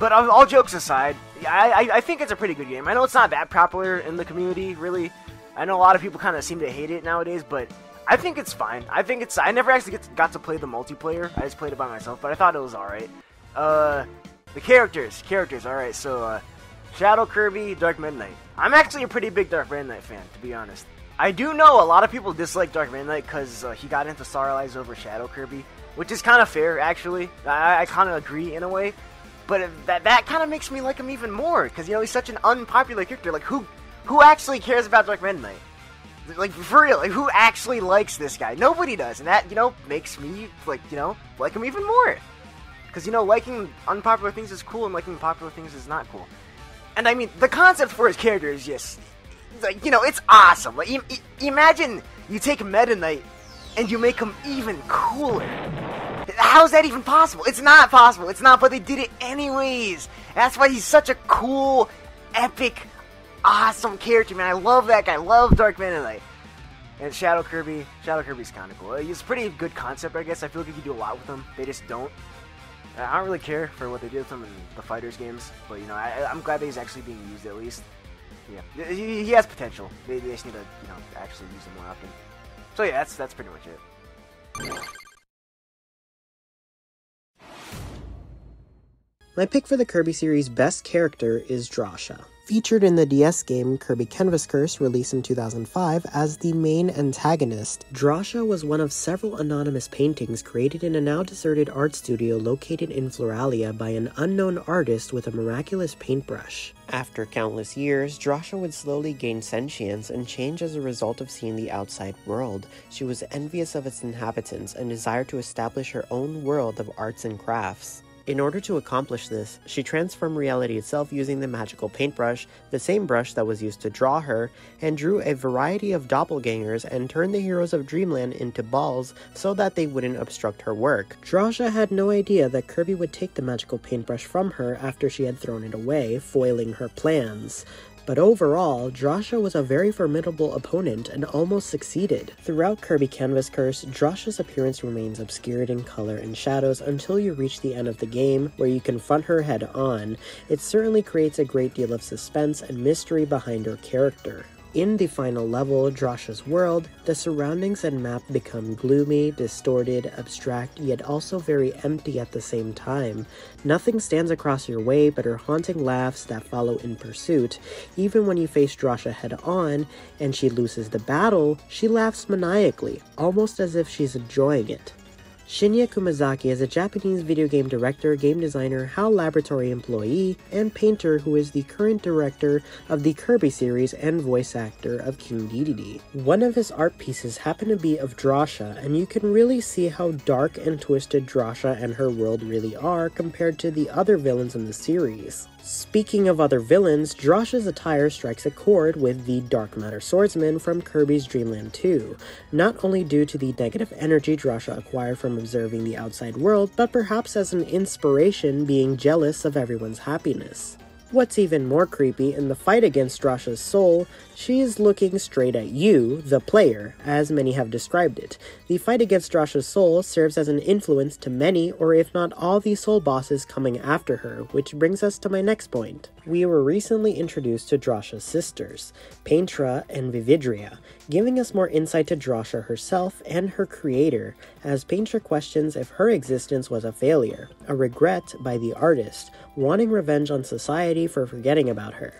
But all jokes aside, I think it's a pretty good game. I know it's not that popular in the community, really. I know a lot of people kind of seem to hate it nowadays, but I think it's fine. I never actually got to play the multiplayer. I just played it by myself, but I thought it was alright. The characters, alright. So, Shadow Kirby, Dark Matter. I'm actually a pretty big Dark Matter fan, to be honest. I do know a lot of people dislike Dark Matter because he got into Star Allies over Shadow Kirby, which is kind of fair, actually. I kind of agree in a way. But that kind of makes me like him even more, because, you know, he's such an unpopular character. Like, who actually cares about Dark Matter? Like, for real, like, who actually likes this guy? Nobody does, and that, you know, makes me, like, you know, like him even more. Because, you know, liking unpopular things is cool, and liking popular things is not cool. And, I mean, the concept for his character is just, like, you know, it's awesome. Like, imagine you take Meta Knight, and you make him even cooler. How is that even possible? It's not possible. It's not, but they did it anyways. That's why he's such a cool, epic, awesome character, man. I love that guy. I love Dark Matter. And Shadow Kirby. Shadow Kirby's kind of cool. He's a pretty good concept, I guess. I feel like you can do a lot with him. They just don't. I don't really care for what they did with him in the Fighters games, but, you know, I'm glad that he's actually being used at least. Yeah, he has potential. They just need to, you know, actually use him more often. So yeah, that's pretty much it. My pick for the Kirby series' best character is Drasha. Featured in the DS game Kirby Canvas Curse, released in 2005, as the main antagonist, Drasha was one of several anonymous paintings created in a now-deserted art studio located in Floralia by an unknown artist with a miraculous paintbrush. After countless years, Drasha would slowly gain sentience and change as a result of seeing the outside world. She was envious of its inhabitants and desired to establish her own world of arts and crafts. In order to accomplish this, she transformed reality itself using the magical paintbrush, the same brush that was used to draw her, and drew a variety of doppelgangers and turned the heroes of Dreamland into balls so that they wouldn't obstruct her work. Drasha had no idea that Kirby would take the magical paintbrush from her after she had thrown it away, foiling her plans. But overall, Drasha was a very formidable opponent and almost succeeded. Throughout Kirby Canvas Curse, Drasha's appearance remains obscured in color and shadows until you reach the end of the game, where you confront her head-on. It certainly creates a great deal of suspense and mystery behind her character. In the final level, Drasha's world, the surroundings and map become gloomy, distorted, abstract, yet also very empty at the same time. Nothing stands across your way but her haunting laughs that follow in pursuit. Even when you face Drasha head-on and she loses the battle, she laughs maniacally, almost as if she's enjoying it. Shinya Kumazaki is a Japanese video game director, game designer, HAL Laboratory employee, and painter who is the current director of the Kirby series and voice actor of King Dedede. One of his art pieces happened to be of Drasha, and you can really see how dark and twisted Drasha and her world really are compared to the other villains in the series. Speaking of other villains, Drasha's attire strikes a chord with the Dark Matter swordsman from Kirby's Dreamland 2, not only due to the negative energy Drasha acquired from observing the outside world, but perhaps as an inspiration, being jealous of everyone's happiness. What's even more creepy, in the fight against Drasha's soul, she is looking straight at you, the player, as many have described it. The fight against Drasha's soul serves as an influence to many, or if not all, the soul bosses coming after her, which brings us to my next point. We were recently introduced to Drasha's sisters, Paintra and Vividria, giving us more insight to Drasha herself and her creator, as Paintra questions if her existence was a failure, a regret by the artist, wanting revenge on society for forgetting about her.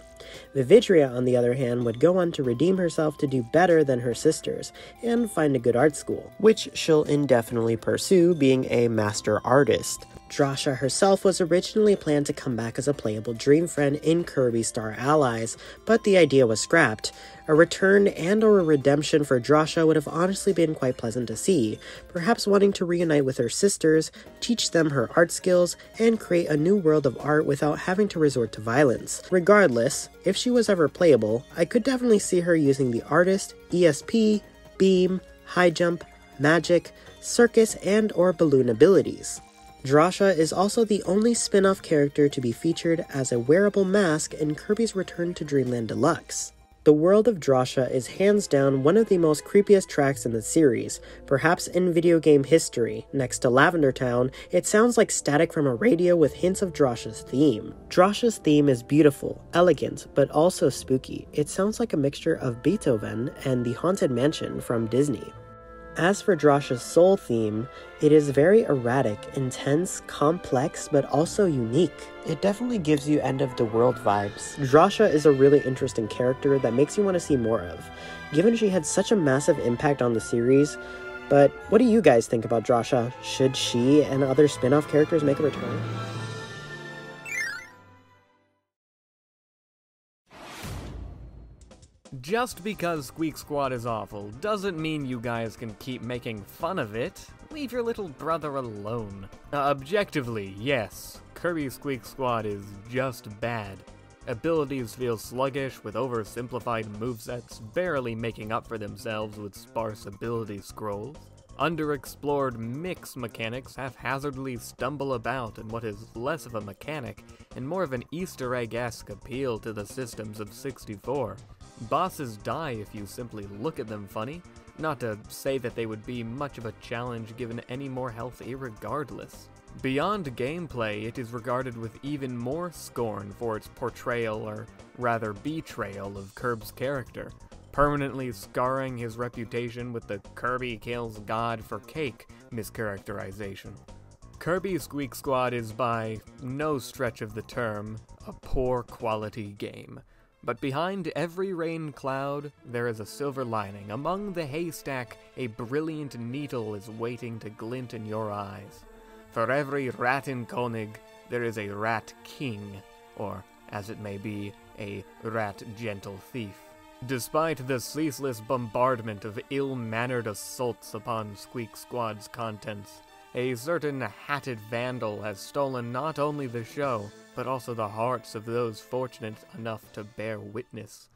Vividria, on the other hand, would go on to redeem herself to do better than her sisters, and find a good art school, which she'll indefinitely pursue, being a master artist. Drasha herself was originally planned to come back as a playable dream friend in Kirby Star Allies, but the idea was scrapped. A return and or a redemption for Drasha would have honestly been quite pleasant to see, perhaps wanting to reunite with her sisters, teach them her art skills, and create a new world of art without having to resort to violence. Regardless, if she was ever playable, I could definitely see her using the artist, ESP, beam, high jump, magic, circus, and or balloon abilities. Drasha is also the only spin-off character to be featured as a wearable mask in Kirby's Return to Dreamland Deluxe. The world of Drasha is hands down one of the most creepiest tracks in the series, perhaps in video game history. Next to Lavender Town, it sounds like static from a radio with hints of Drasha's theme. Drasha's theme is beautiful, elegant, but also spooky. It sounds like a mixture of Beethoven and the Haunted Mansion from Disney. As for Drasha's soul theme, it is very erratic, intense, complex, but also unique. It definitely gives you end-of-the-world vibes. Drasha is a really interesting character that makes you want to see more of, given she had such a massive impact on the series. But what do you guys think about Drasha? Should she and other spin-off characters make a return? Just because Squeak Squad is awful doesn't mean you guys can keep making fun of it. Leave your little brother alone. Objectively, yes, Kirby Squeak Squad is just bad. Abilities feel sluggish with oversimplified movesets barely making up for themselves with sparse ability scrolls. Underexplored mix mechanics haphazardly stumble about in what is less of a mechanic and more of an Easter egg-esque appeal to the systems of 64. Bosses die if you simply look at them funny, not to say that they would be much of a challenge given any more health irregardless. Beyond gameplay, it is regarded with even more scorn for its portrayal, or rather betrayal, of Kirb's character, permanently scarring his reputation with the Kirby kills God for cake mischaracterization. Kirby Squeak Squad is by no stretch of the term a poor quality game. But behind every rain cloud, there is a silver lining. Among the haystack, a brilliant needle is waiting to glint in your eyes. For every Rattenkönig, there is a Rat King, or, as it may be, a Rat Gentle Thief. Despite the ceaseless bombardment of ill-mannered assaults upon Squeak Squad's contents, a certain hatted vandal has stolen not only the show, but also the hearts of those fortunate enough to bear witness.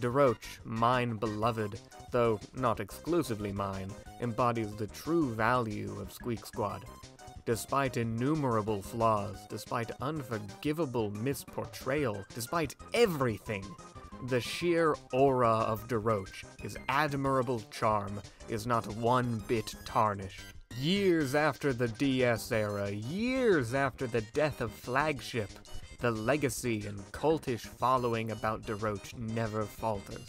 DeRoche, mine beloved, though not exclusively mine, embodies the true value of Squeak Squad. Despite innumerable flaws, despite unforgivable misportrayal, despite everything, the sheer aura of DeRoche, his admirable charm, is not one bit tarnished. Years after the DS era, years after the death of Flagship, the legacy and cultish following about DeRoche never falters.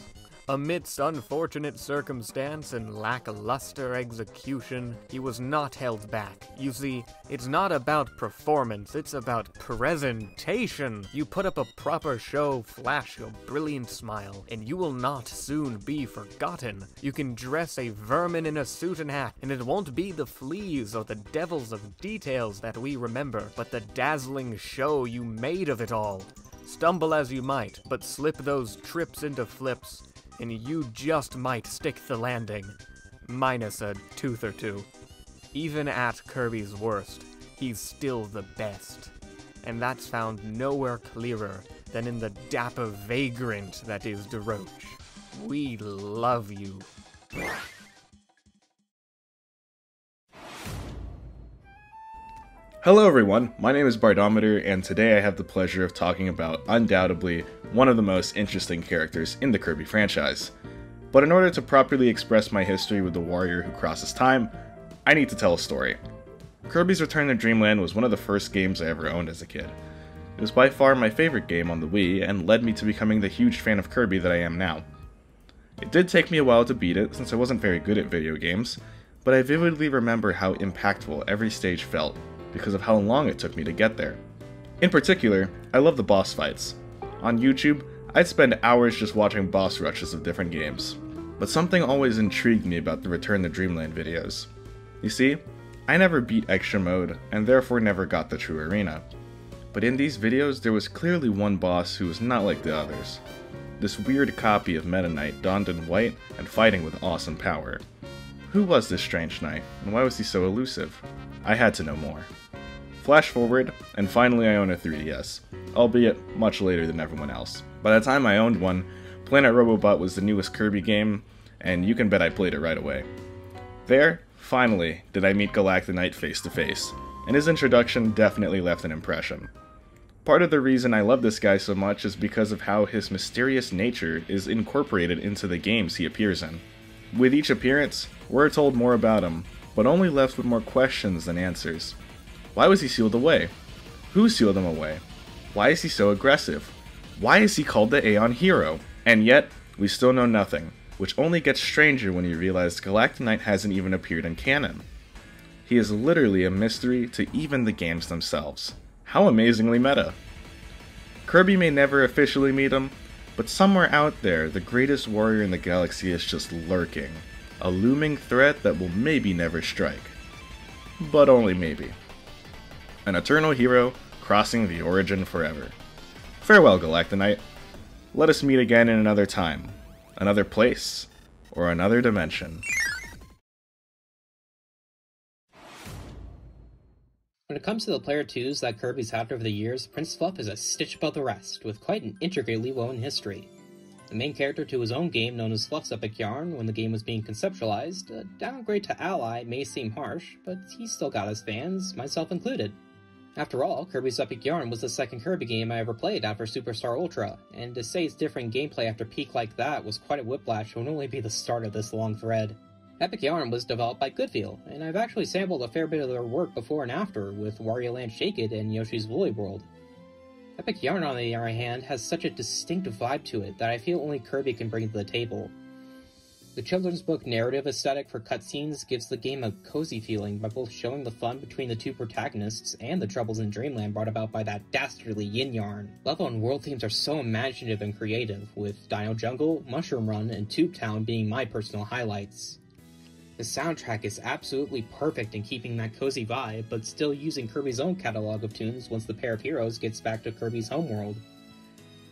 Amidst unfortunate circumstance and lackluster execution, he was not held back. You see, it's not about performance, it's about presentation. You put up a proper show, flash your brilliant smile, and you will not soon be forgotten. You can dress a vermin in a suit and hat, and it won't be the fleas or the devils of details that we remember, but the dazzling show you made of it all. Stumble as you might, but slip those trips into flips, and you just might stick the landing, minus a tooth or two. Even at Kirby's worst, he's still the best, and that's found nowhere clearer than in the dapper vagrant that is Deroche. We love you. Hello everyone, my name is Bardometer, and today I have the pleasure of talking about, undoubtedly, one of the most interesting characters in the Kirby franchise. But in order to properly express my history with the warrior who crosses time, I need to tell a story. Kirby's Return to Dreamland was one of the first games I ever owned as a kid. It was by far my favorite game on the Wii, and led me to becoming the huge fan of Kirby that I am now. It did take me a while to beat it, since I wasn't very good at video games, but I vividly remember how impactful every stage felt, because of how long it took me to get there. In particular, I love the boss fights. On YouTube, I'd spend hours just watching boss rushes of different games. But something always intrigued me about the Return to Dreamland videos. You see, I never beat Extra Mode, and therefore never got the true arena. But in these videos, there was clearly one boss who was not like the others. This weird copy of Meta Knight donned in white and fighting with awesome power. Who was this strange knight, and why was he so elusive? I had to know more. Flash forward, and finally I own a 3DS, albeit much later than everyone else. By the time I owned one, Planet Robobot was the newest Kirby game, and you can bet I played it right away. There, finally, did I meet Galactic Knight face to face, and his introduction definitely left an impression. Part of the reason I love this guy so much is because of how his mysterious nature is incorporated into the games he appears in. With each appearance, we're told more about him, but only left with more questions than answers. Why was he sealed away? Who sealed him away? Why is he so aggressive? Why is he called the Aeon Hero? And yet, we still know nothing, which only gets stranger when you realize Galactic Knight hasn't even appeared in canon. He is literally a mystery to even the games themselves. How amazingly meta! Kirby may never officially meet him, but somewhere out there, the greatest warrior in the galaxy is just lurking, a looming threat that will maybe never strike. But only maybe. An eternal hero, crossing the origin forever. Farewell, Galactic Knight. Let us meet again in another time, another place, or another dimension. When it comes to the player twos that Kirby's had over the years, Prince Fluff is a stitch above the rest, with quite an intricately woven history. The main character to his own game, known as Fluff's Epic Yarn, when the game was being conceptualized, a downgrade to Ally may seem harsh, but he's still got his fans, myself included. After all, Kirby's Epic Yarn was the second Kirby game I ever played after Superstar Ultra, and to say it's different gameplay after peak like that was quite a whiplash and would only be the start of this long thread. Epic Yarn was developed by Goodfeel, and I've actually sampled a fair bit of their work before and after with Wario Land Shake It and Yoshi's Woolly World. Epic Yarn, on the other hand, has such a distinctive vibe to it that I feel only Kirby can bring to the table. The children's book narrative aesthetic for cutscenes gives the game a cozy feeling by both showing the fun between the two protagonists and the troubles in Dreamland brought about by that dastardly yin yarn. Level and world themes are so imaginative and creative, with Dino Jungle, Mushroom Run, and Tube Town being my personal highlights. The soundtrack is absolutely perfect in keeping that cozy vibe, but still using Kirby's own catalog of tunes once the pair of heroes gets back to Kirby's homeworld.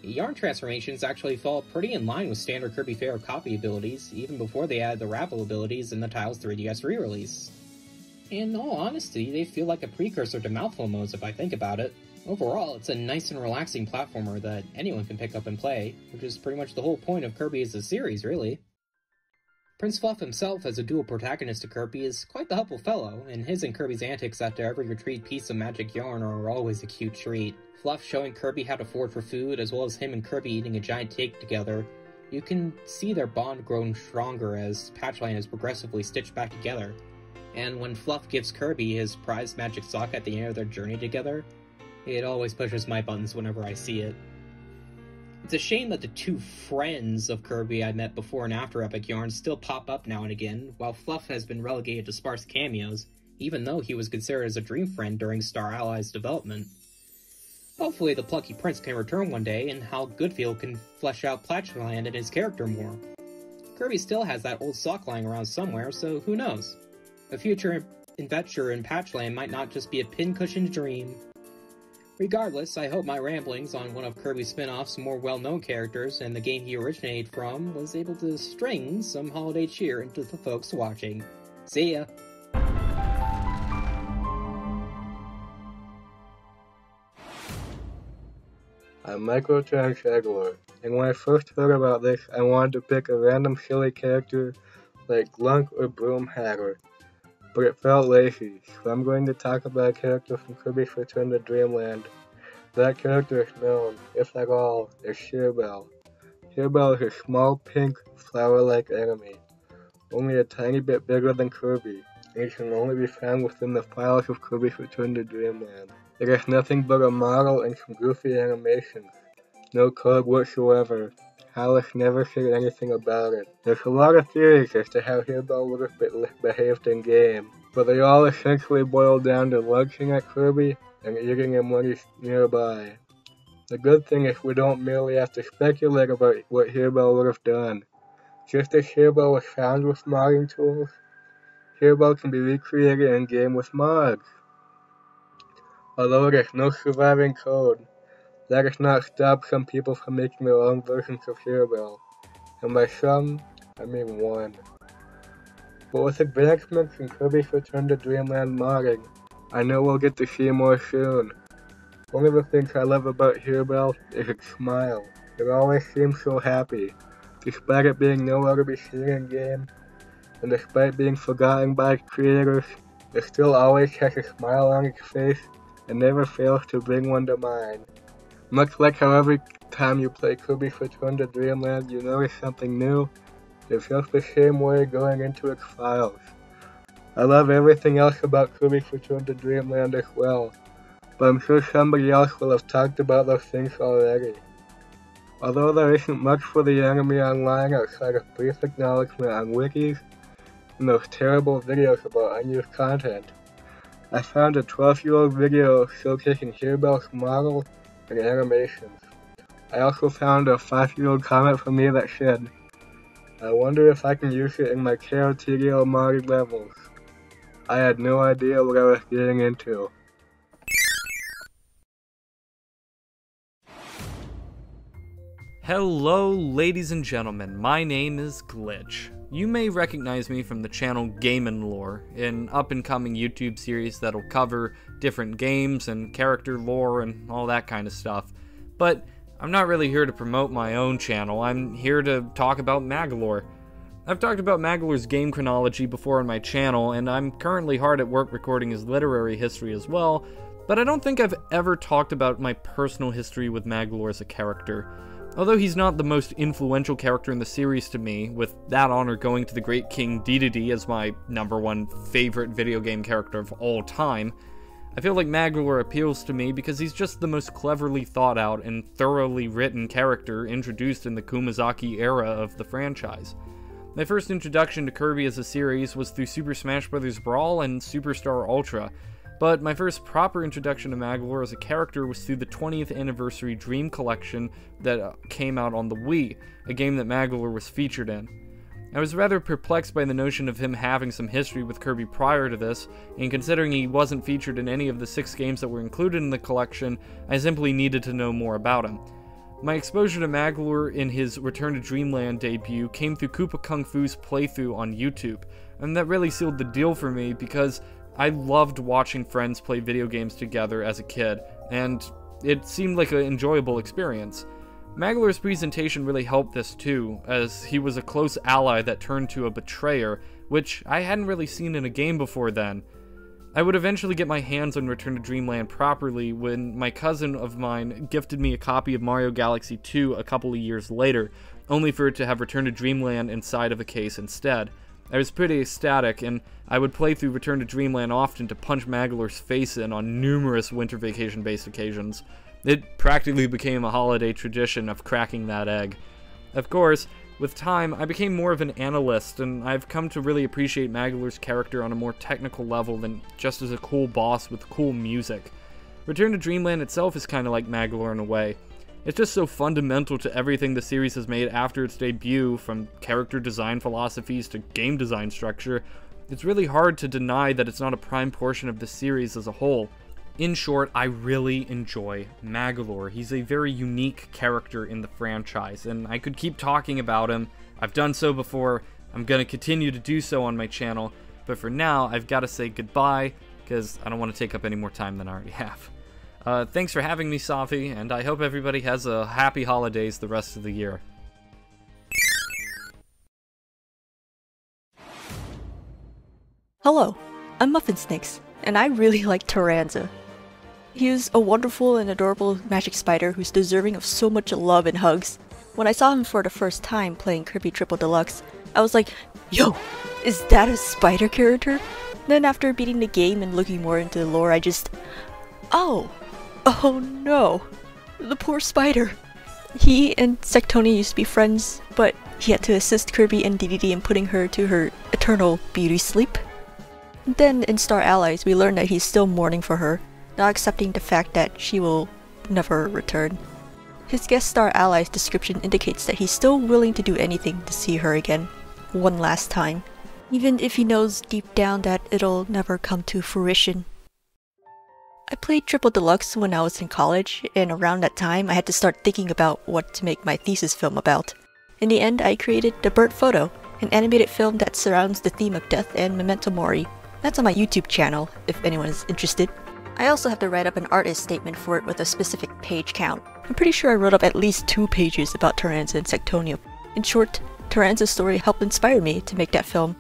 Yarn transformations actually fall pretty in line with standard Kirby fare copy abilities, even before they added the Rapple abilities in the Tiles 3DS re-release. In all honesty, they feel like a precursor to Mouthful modes if I think about it. Overall, it's a nice and relaxing platformer that anyone can pick up and play, which is pretty much the whole point of Kirby as a series, really. Prince Fluff himself, as a dual protagonist to Kirby, is quite the helpful fellow, and his and Kirby's antics after every retrieved piece of magic yarn are always a cute treat. Fluff showing Kirby how to forage for food, as well as him and Kirby eating a giant cake together. You can see their bond grown stronger as Patchland is progressively stitched back together. And when Fluff gives Kirby his prized magic sock at the end of their journey together, it always pushes my buttons whenever I see it. It's a shame that the two friends of Kirby I met before and after Epic Yarns still pop up now and again, while Fluff has been relegated to sparse cameos, even though he was considered as a dream friend during Star Allies development. Hopefully the Plucky Prince can return one day, and Hal Goodfield can flesh out Platchland and his character more. Kirby still has that old sock lying around somewhere, so who knows? A future adventure in Patchland might not just be a pincushion dream. Regardless, I hope my ramblings on one of Kirby's spin-offs, more well-known characters, and the game he originated from, was able to string some holiday cheer into the folks watching. See ya! I'm Microtrash Aguilar, and when I first heard about this, I wanted to pick a random silly character like Glunk or Broom Hatter, but it felt lazy, so I'm going to talk about a character from Kirby's Return to Dreamland. That character is known, if at all, as Shearbell. Shearbell is a small, pink, flower-like enemy, only a tiny bit bigger than Kirby, and it can only be found within the files of Kirby's Return to Dreamland. It is nothing but a model and some goofy animations. No code whatsoever. Alice never said anything about it. There's a lot of theories as to how Shearbell would have behaved in game, but they all essentially boil down to lunging at Kirby and eating him when he's nearby. The good thing is we don't merely have to speculate about what Shearbell would have done. Just as Shearbell was found with modding tools, Shearbell can be recreated in game with mods. Although there's no surviving code, that has not stopped some people from making their own versions of Shearbell, and by some, I mean one. But with advancements in Kirby's Return to Dreamland modding, I know we'll get to see more soon. One of the things I love about Shearbell is its smile. It always seems so happy, despite it being nowhere to be seen in game, and despite being forgotten by its creators, it still always has a smile on its face and never fails to bring one to mind. Much like how every time you play Kirby's Return to Dreamland you notice something new, it feels the same way going into its files. I love everything else about Kirby's Return to Dreamland as well, but I'm sure somebody else will have talked about those things already. Although there isn't much for the anime online outside of brief acknowledgement on wikis and those terrible videos about unused content, I found a 12-year-old video showcasing Shearbell's model and animations. I also found a 5-year-old comment from me that said, "I wonder if I can use it in my KOTDL modded levels." I had no idea what I was getting into. Hello ladies and gentlemen, my name is Glitch. You may recognize me from the channel Game & Lore, an up-and-coming YouTube series that'll cover different games and character lore and all that kind of stuff. But I'm not really here to promote my own channel, I'm here to talk about Magolor. I've talked about Magolor's game chronology before on my channel, and I'm currently hard at work recording his literary history as well, but I don't think I've ever talked about my personal history with Magolor as a character. Although he's not the most influential character in the series to me, with that honor going to the great King Dedede as my #1 favorite video game character of all time, I feel like Magolor appeals to me because he's just the most cleverly thought out and thoroughly written character introduced in the Kumazaki era of the franchise. My first introduction to Kirby as a series was through Super Smash Bros. Brawl and Superstar Ultra, but my first proper introduction to Magolor as a character was through the 20th anniversary Dream Collection that came out on the Wii, a game that Magolor was featured in. I was rather perplexed by the notion of him having some history with Kirby prior to this, and considering he wasn't featured in any of the 6 games that were included in the collection, I simply needed to know more about him. My exposure to Magolor in his Return to Dreamland debut came through Koopa Kung Fu's playthrough on YouTube, and that really sealed the deal for me because I loved watching friends play video games together as a kid, and it seemed like an enjoyable experience. Magolor's presentation really helped this too, as he was a close ally that turned to a betrayer, which I hadn't really seen in a game before then. I would eventually get my hands on Return to Dreamland properly when my cousin of mine gifted me a copy of Mario Galaxy 2 a couple of years later, only for it to have Return to Dreamland inside of a case instead. I was pretty ecstatic, and I would play through Return to Dreamland often to punch Magolor's face in on numerous winter vacation-based occasions. It practically became a holiday tradition of cracking that egg. Of course, with time, I became more of an analyst, and I've come to really appreciate Magolor's character on a more technical level than just as a cool boss with cool music. Return to Dreamland itself is kind of like Magolor in a way. It's just so fundamental to everything the series has made after its debut, from character design philosophies to game design structure. It's really hard to deny that it's not a prime portion of the series as a whole. In short, I really enjoy Magolor. He's a very unique character in the franchise, and I could keep talking about him. I've done so before, I'm gonna continue to do so on my channel, but for now, I've gotta say goodbye, because I don't want to take up any more time than I already have. Thanks for having me, Savvy, and I hope everybody has a happy holidays the rest of the year. Hello, I'm Muffin Snakes, and I really like Taranza. He is a wonderful and adorable magic spider who's deserving of so much love and hugs. When I saw him for the first time playing Kirby Triple Deluxe, I was like, yo, is that a spider character? Then after beating the game and looking more into the lore, I just... Oh no, the poor spider. He and Sectoni used to be friends, but he had to assist Kirby and Dedede in putting her to her eternal beauty sleep. Then in Star Allies, we learn that he's still mourning for her, not accepting the fact that she will never return. His guest Star Allies description indicates that he's still willing to do anything to see her again, one last time, even if he knows deep down that it'll never come to fruition. I played Triple Deluxe when I was in college, and around that time I had to start thinking about what to make my thesis film about. In the end, I created The Burnt Photo, an animated film that surrounds the theme of death and memento mori. That's on my YouTube channel, if anyone is interested. I also have to write up an artist statement for it with a specific page count. I'm pretty sure I wrote up at least 2 pages about Taranza and Sectonium. In short, Taranza's story helped inspire me to make that film.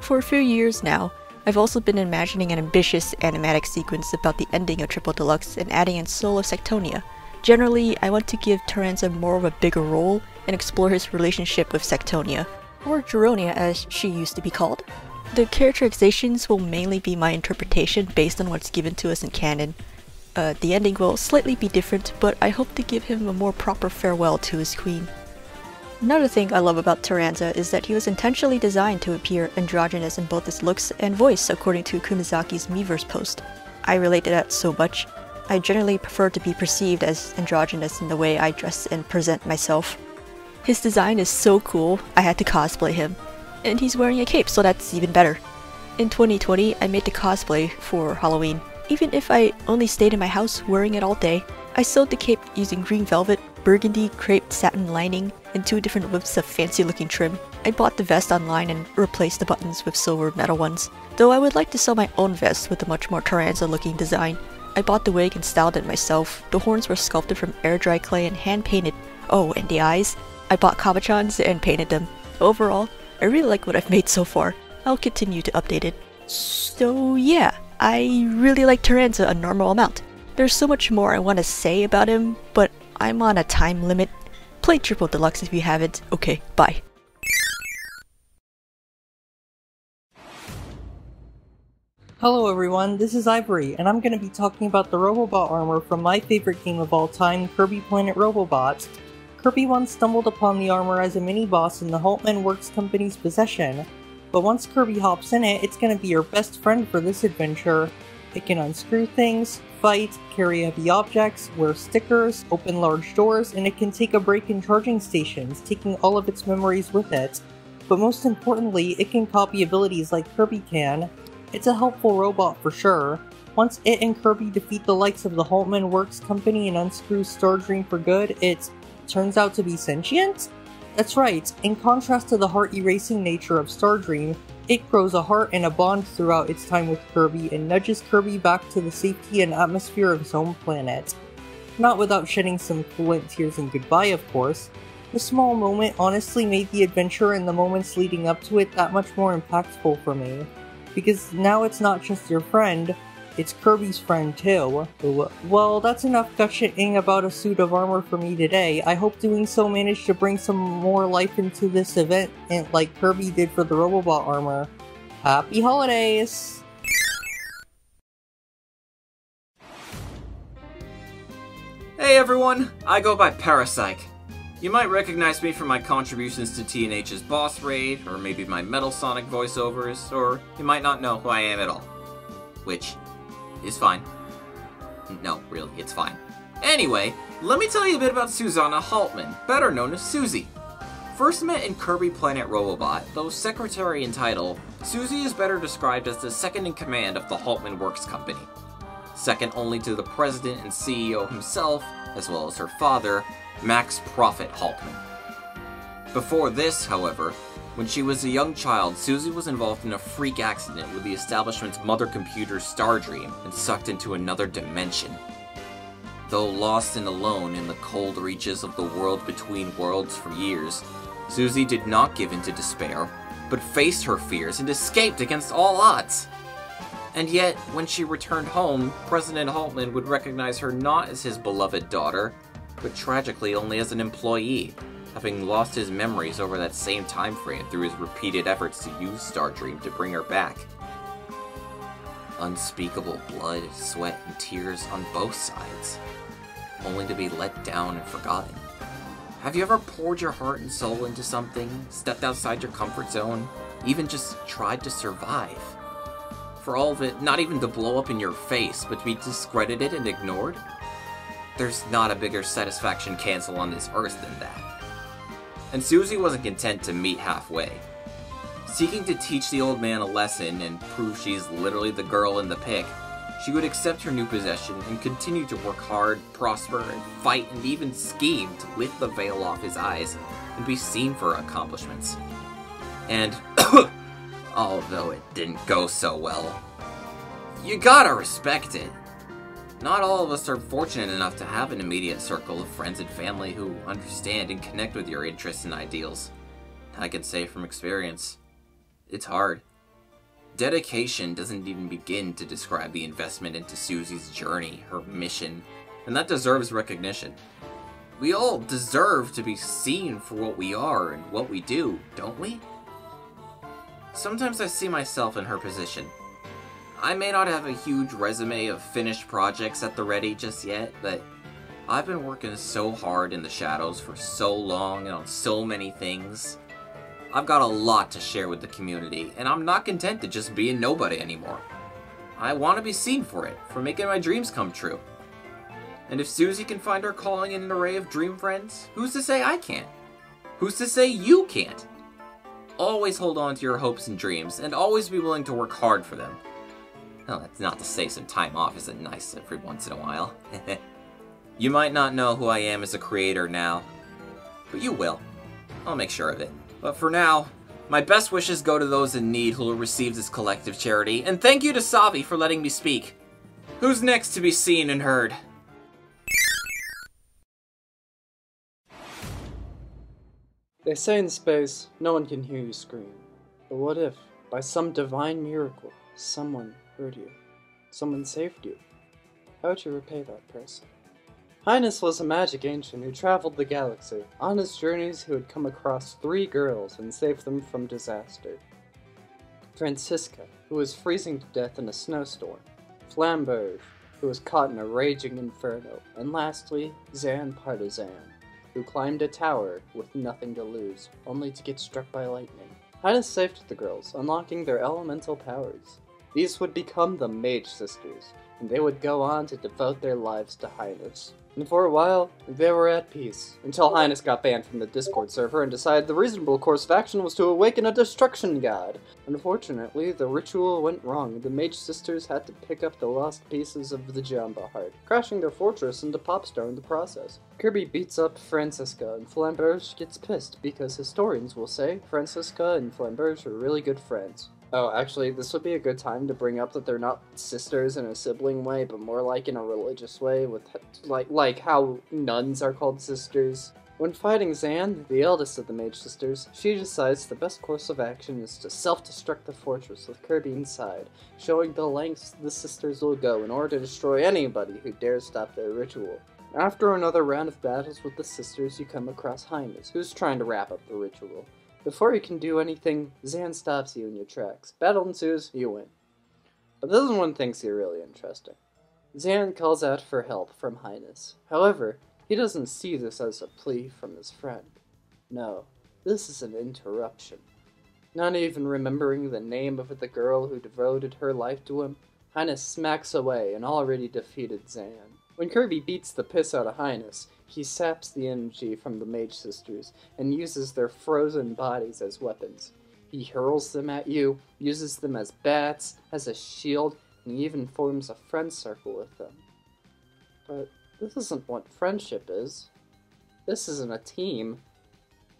For a few years now, I've also been imagining an ambitious animatic sequence about the ending of Triple Deluxe and adding in Soul of Sectonia. Generally, I want to give Taranza more of a bigger role and explore his relationship with Sectonia, or Geronia as she used to be called. The characterizations will mainly be my interpretation based on what's given to us in canon. The ending will slightly be different, but I hope to give him a more proper farewell to his queen. Another thing I love about Taranza is that he was intentionally designed to appear androgynous in both his looks and voice, according to Kumazaki's Miiverse post. I relate to that so much. I generally prefer to be perceived as androgynous in the way I dress and present myself. His design is so cool, I had to cosplay him. And he's wearing a cape, so that's even better. In 2020, I made the cosplay for Halloween. Even if I only stayed in my house wearing it all day, I sewed the cape using green velvet, burgundy crepe satin lining, and 2 different whips of fancy looking trim. I bought the vest online and replaced the buttons with silver metal ones, though I would like to sell my own vest with a much more Taranza looking design. I bought the wig and styled it myself. The horns were sculpted from air dry clay and hand painted. Oh, and the eyes. I bought cabochons and painted them. Overall, I really like what I've made so far. I'll continue to update it. So yeah, I really like Taranza a normal amount. There's so much more I want to say about him, but I'm on a time limit. Play Triple Deluxe if you haven't. Okay, bye. Hello everyone, this is Ivory, and I'm going to be talking about the Robobot armor from my favorite game of all time, Kirby Planet Robobots. Kirby once stumbled upon the armor as a mini-boss in the Haltman Works Company's possession, but once Kirby hops in it, it's going to be your best friend for this adventure. It can unscrew things, fight, carry heavy objects, wear stickers, open large doors, and it can take a break in charging stations, taking all of its memories with it. But most importantly, it can copy abilities like Kirby can. It's a helpful robot for sure. Once it and Kirby defeat the likes of the Haltman Works Company and unscrew Stardream for good, it turns out to be sentient? That's right, in contrast to the heart-erasing nature of Stardream, it grows a heart and a bond throughout its time with Kirby and nudges Kirby back to the safety and atmosphere of his home planet. Not without shedding some coolant tears and goodbye, of course. The small moment honestly made the adventure and the moments leading up to it that much more impactful for me. Because now it's not just your friend, it's Kirby's friend too. Well, that's enough gushing about a suit of armor for me today. I hope doing so managed to bring some more life into this event, and like Kirby did for the Robobot armor. Happy holidays! Hey everyone, I go by Parapsych. You might recognize me from my contributions to TNH's boss raid, or maybe my Metal Sonic voiceovers, or you might not know who I am at all. Which is fine. No, really, it's fine. Anyway, let me tell you a bit about Susanna Haltman, better known as Susie. First met in Kirby Planet Robobot, though secretary in title, Susie is better described as the second-in-command of the Haltman Works Company. Second only to the president and CEO himself, as well as her father, Max Profit Haltman. Before this, however, when she was a young child, Susie was involved in a freak accident with the establishment's mother computer Stardream and sucked into another dimension. Though lost and alone in the cold reaches of the world between worlds for years, Susie did not give in to despair, but faced her fears and escaped against all odds. And yet, when she returned home, President Haltman would recognize her not as his beloved daughter, but tragically only as an employee, having lost his memories over that same time frame through his repeated efforts to use Stardream to bring her back. Unspeakable blood, sweat, and tears on both sides, only to be let down and forgotten. Have you ever poured your heart and soul into something, stepped outside your comfort zone, even just tried to survive? For all of it, not even to blow up in your face, but to be discredited and ignored? There's not a bigger satisfaction cancel on this earth than that. And Susie wasn't content to meet halfway. Seeking to teach the old man a lesson and prove she's literally the girl in the pic, she would accept her new possession and continue to work hard, prosper, and fight, and even scheme to lift the veil off his eyes and be seen for her accomplishments. And although it didn't go so well, you gotta respect it. Not all of us are fortunate enough to have an immediate circle of friends and family who understand and connect with your interests and ideals. I can say from experience, it's hard. Dedication doesn't even begin to describe the investment into Susie's journey, her mission, and that deserves recognition. We all deserve to be seen for what we are and what we do, don't we? Sometimes I see myself in her position. I may not have a huge resume of finished projects at the ready just yet, but I've been working so hard in the shadows for so long and on so many things. I've got a lot to share with the community, and I'm not content to just be a nobody anymore. I want to be seen for it, for making my dreams come true. And if Susie can find her calling in an array of dream friends, who's to say I can't? Who's to say you can't? Always hold on to your hopes and dreams, and always be willing to work hard for them. Well, that's not to say some time off isn't nice every once in a while. You might not know who I am as a creator now, but you will. I'll make sure of it. But for now, my best wishes go to those in need who will receive this collective charity, and thank you to Savvy for letting me speak. Who's next to be seen and heard? They say in space, no one can hear you scream. But what if, by some divine miracle, someone heard you? Someone saved you? How would you repay that person? Highness was a magic ancient who traveled the galaxy. On his journeys, he would come across three girls and save them from disaster. Francisca, who was freezing to death in a snowstorm. Flamberge, who was caught in a raging inferno. And lastly, Zan Partizan, who climbed a tower with nothing to lose, only to get struck by lightning. Highness saved the girls, unlocking their elemental powers. These would become the Mage Sisters, and they would go on to devote their lives to Highness. And for a while, they were at peace, until Highness got banned from the Discord server and decided the reasonable course of action was to awaken a destruction god. Unfortunately, the ritual went wrong, and the Mage Sisters had to pick up the lost pieces of the Jamba Heart, crashing their fortress into Popstar in the process. Kirby beats up Francisca, and Flamberge gets pissed because historians will say Francisca and Flamberge are really good friends. Oh, actually, this would be a good time to bring up that they're not sisters in a sibling way, but more like in a religious way, with like how nuns are called sisters. When fighting Zan, the eldest of the Mage Sisters, she decides the best course of action is to self-destruct the fortress with Kirby inside, showing the lengths the sisters will go in order to destroy anybody who dares stop their ritual. After another round of battles with the sisters, you come across Highness, who's trying to wrap up the ritual. Before you can do anything, Zan stops you in your tracks. Battle ensues, you win. But this is one thing that's really interesting. Xanon calls out for help from Highness. However, he doesn't see this as a plea from his friend. No, this is an interruption. Not even remembering the name of the girl who devoted her life to him, Highness smacks away an already defeated Xanon. When Kirby beats the piss out of Highness, he saps the energy from the Mage Sisters and uses their frozen bodies as weapons. He hurls them at you, uses them as bats, as a shield, and even forms a friend circle with them. But this isn't what friendship is. This isn't a team.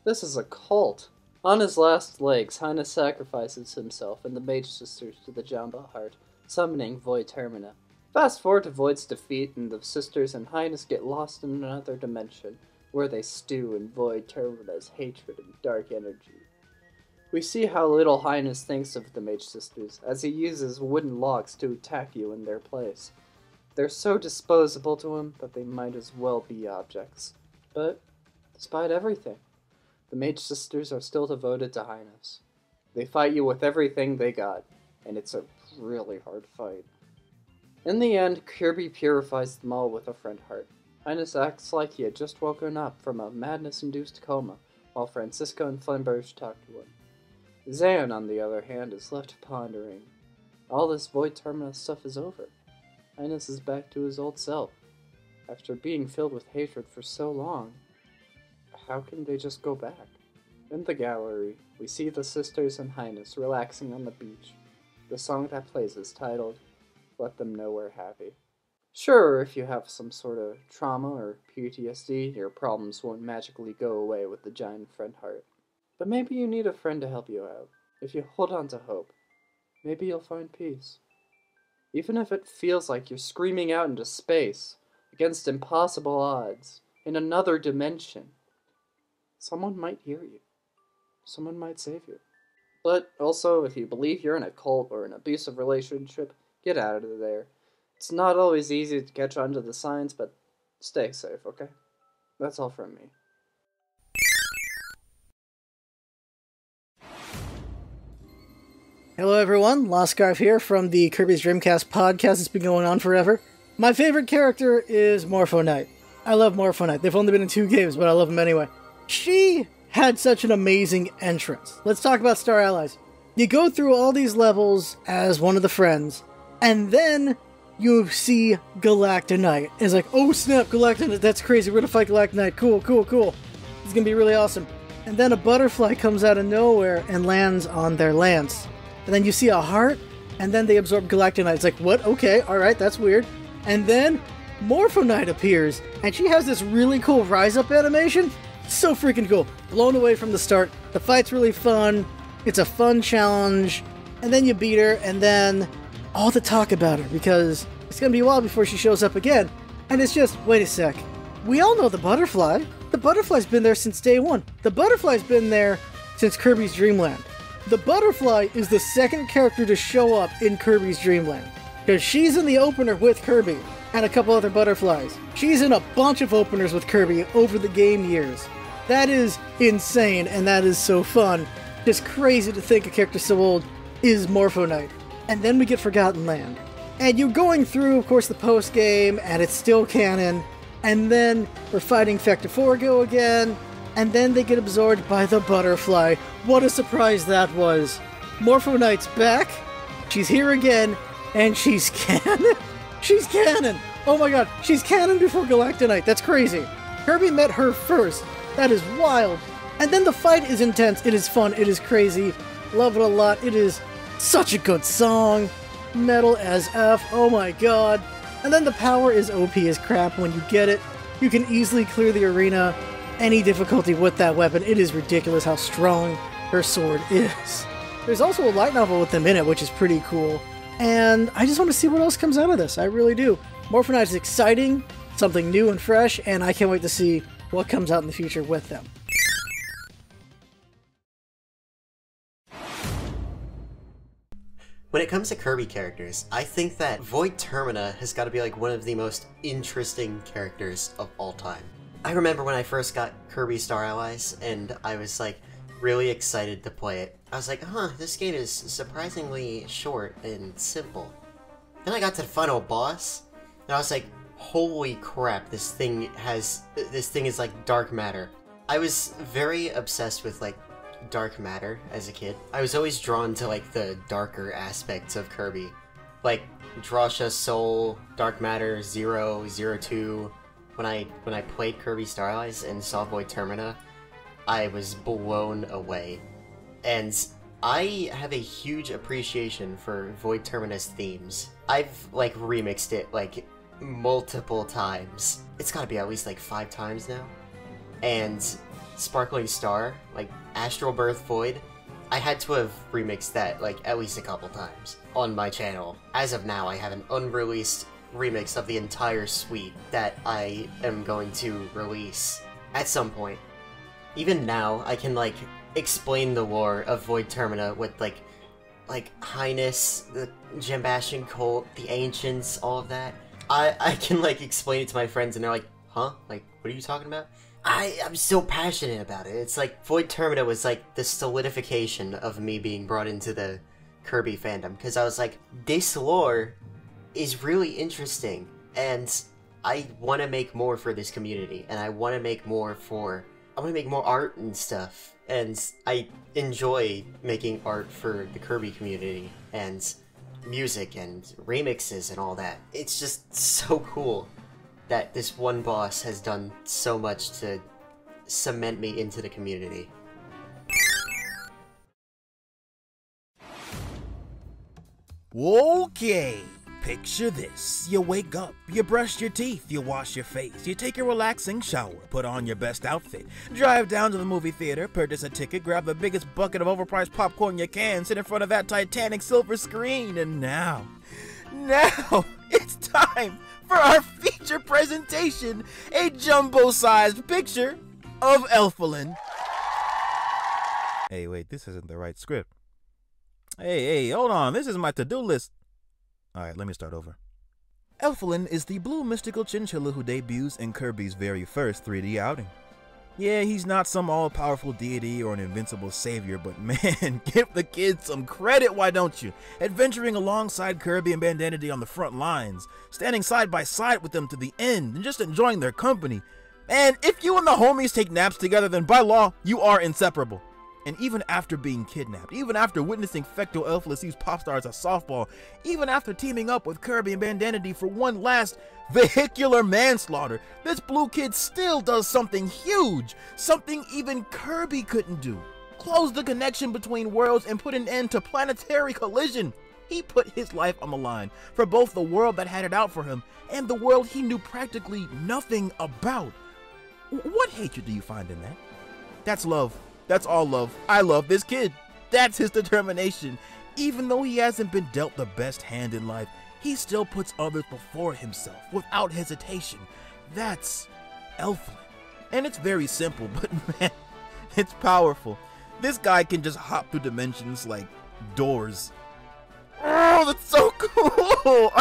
This is a cult. On his last legs, Hina sacrifices himself and the Mage Sisters to the Jamba Heart, summoning Void Termina. Fast forward to Void's defeat, and the sisters and Highness get lost in another dimension, where they stew in Void Termina's hatred and dark energy. We see how little Highness thinks of the Mage Sisters, as he uses wooden logs to attack you in their place. They're so disposable to him that they might as well be objects. But, despite everything, the Mage Sisters are still devoted to Highness. They fight you with everything they got, and it's a really hard fight. In the end, Kirby purifies them all with a friend heart. Highness acts like he had just woken up from a madness-induced coma, while Francisco and Flamberge talk to him. Xan, on the other hand, is left pondering. All this Void Termina stuff is over. Highness is back to his old self. After being filled with hatred for so long, how can they just go back? In the gallery, we see the sisters and Highness relaxing on the beach. The song that plays is titled, Let Them Know We're Happy. Sure, if you have some sort of trauma or PTSD, your problems won't magically go away with the giant friend heart. But maybe you need a friend to help you out. If you hold on to hope, maybe you'll find peace. Even if it feels like you're screaming out into space, against impossible odds, in another dimension, someone might hear you. Someone might save you. But also, if you believe you're in a cult or an abusive relationship, get out of there. It's not always easy to catch on to the signs, but stay safe, okay? That's all from me. Hello everyone, Loscarf here from the Kirby's Dreamcast podcast that's been going on forever. My favorite character is Morpho Knight. I love Morpho Knight. They've only been in 2 games, but I love them anyway. She had such an amazing entrance. Let's talk about Star Allies. You go through all these levels as one of the friends, and then you see Galacta Knight. It's like, oh snap, Galacta Knight, that's crazy, we're gonna fight Galacta Knight, cool, cool, cool. It's gonna be really awesome. And then a butterfly comes out of nowhere and lands on their lance. And then you see a heart, and then they absorb Galacta Knight. It's like, what? Okay, alright, that's weird. And then Morpho Knight appears, and she has this really cool rise-up animation. So freaking cool. Blown away from the start. The fight's really fun. It's a fun challenge. And then you beat her, and then all the talk about her, because it's going to be a while before she shows up again. And it's just, wait a sec. We all know the butterfly. The butterfly's been there since day one. The butterfly's been there since Kirby's Dreamland. The butterfly is the second character to show up in Kirby's Dreamland, because she's in the opener with Kirby and a couple other butterflies. She's in a bunch of openers with Kirby over the game years. That is insane, and that is so fun. Just crazy to think a character so old is Morpho Knight. And then we get Forgotten Land. And you're going through, of course, the post-game, and it's still canon, and then we're fighting Fectiforgo again, and then they get absorbed by the butterfly. What a surprise that was. Morpho Knight's back, she's here again, and she's canon. She's canon! Oh my god, she's canon before Galacta Knight, that's crazy. Kirby met her first, that is wild. And then the fight is intense, it is fun, it is crazy, love it a lot, it is such a good song. Metal as F, oh my god. And then the power is OP as crap when you get it. You can easily clear the arena. Any difficulty with that weapon. It is ridiculous how strong her sword is. There's also a light novel with them in it, which is pretty cool. And I just want to see what else comes out of this. I really do. Morpho Knight is exciting, something new and fresh, and I can't wait to see what comes out in the future with them. When it comes to Kirby characters, I think that Void Termina has got to be like one of the most interesting characters of all time. I remember when I first got Kirby Star Allies, and I was like really excited to play it. I was like, huh, this game is surprisingly short and simple. Then I got to the final boss, And I was like, holy crap, this thing is like Dark Matter. I was very obsessed with like Dark Matter as a kid. I was always drawn to like the darker aspects of Kirby. Like Drasha, Soul, Dark Matter, Zero, Zero Two. When I played Kirby Star Allies and Saw Void Termina, I was blown away. And I have a huge appreciation for Void Termina's themes. I've like remixed it like multiple times. It's gotta be at least like 5 times now. And Sparkling Star, like Astral Birth Void, I had to have remixed that like at least a couple times on my channel. As of now, I have an unreleased remix of the entire suite that I am going to release at some point. Even now, I can like explain the lore of Void Termina with like Highness, the Jambastion Cult, the Ancients, all of that. I can like explain it to my friends and they're like, huh? Like, what are you talking about? I'm so passionate about it. It's like Void Termina was like the solidification of me being brought into the Kirby fandom, because I was like, this lore is really interesting and I want to make more for this community, and I want to make more art and stuff, and I enjoy making art for the Kirby community and music and remixes and all that. It's just so cool that this one boss has done so much to cement me into the community. Okay, picture this. You wake up, you brush your teeth, you wash your face, you take a relaxing shower, put on your best outfit, drive down to the movie theater, purchase a ticket, grab the biggest bucket of overpriced popcorn you can, sit in front of that Titanic silver screen, and now, it's time for our feature presentation, a jumbo-sized picture of Elfalyn. Hey, wait, this isn't the right script. Hey, hold on, this is my to-do list. Alright, let me start over. Elfalyn is the blue mystical chinchilla who debuts in Kirby's very first 3D outing. Yeah, he's not some all-powerful deity or an invincible savior, but man, give the kid some credit, why don't you? Adventuring alongside Kirby and Bandana Dee on the front lines, standing side by side with them to the end, and just enjoying their company. Man, if you and the homies take naps together, then by law, you are inseparable. And even after being kidnapped, even after witnessing Fecto Elfalyn use Popstar as a softball, even after teaming up with Kirby and Bandana Dee for one last vehicular manslaughter, this blue kid still does something huge, something even Kirby couldn't do. Close the connection between worlds and put an end to planetary collision. He put his life on the line for both the world that had it out for him and the world he knew practically nothing about. What hatred do you find in that? That's love. That's all love. I love this kid. That's his determination. Even though he hasn't been dealt the best hand in life, he still puts others before himself without hesitation. That's Elfalyn. And it's very simple, but man, it's powerful. This guy can just hop through dimensions like doors. Oh, that's so cool.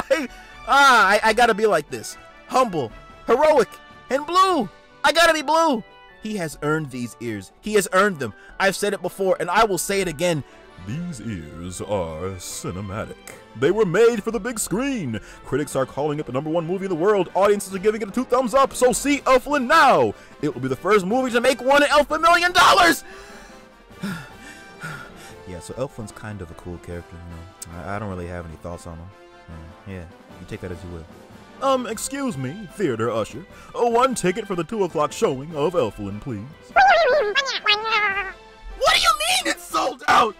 I gotta be like this. Humble, heroic, and blue. I gotta be blue. He has earned these ears. He has earned them. I've said it before, and I will say it again. These ears are cinematic. They were made for the big screen. Critics are calling it the #1 movie in the world. Audiences are giving it a 2 thumbs up, so see Elfalyn now. It will be the first movie to make $1 Elfalyn million. Yeah, so Elfalyn's kind of a cool character, you know. I don't really have any thoughts on him. Yeah, you take that as you will. Excuse me, theater usher. 1 ticket for the 2 o'clock showing of Elfalyn, please. What do you mean it's sold out?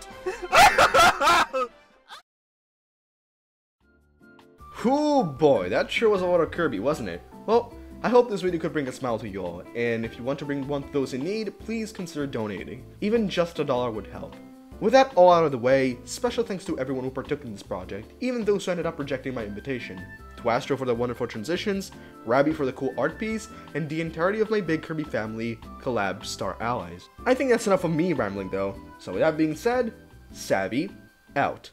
Ooh boy, that sure was a lot of Kirby, wasn't it? Well, I hope this video could bring a smile to you all, and if you want to bring one to those in need, please consider donating. Even just $1 would help. With that all out of the way, special thanks to everyone who partook in this project, even those who ended up rejecting my invitation. To Astro for the wonderful transitions, Rabby for the cool art piece, and the entirety of my big Kirby family collab Star Allies. I think that's enough of me rambling though, so with that being said, Savvy out.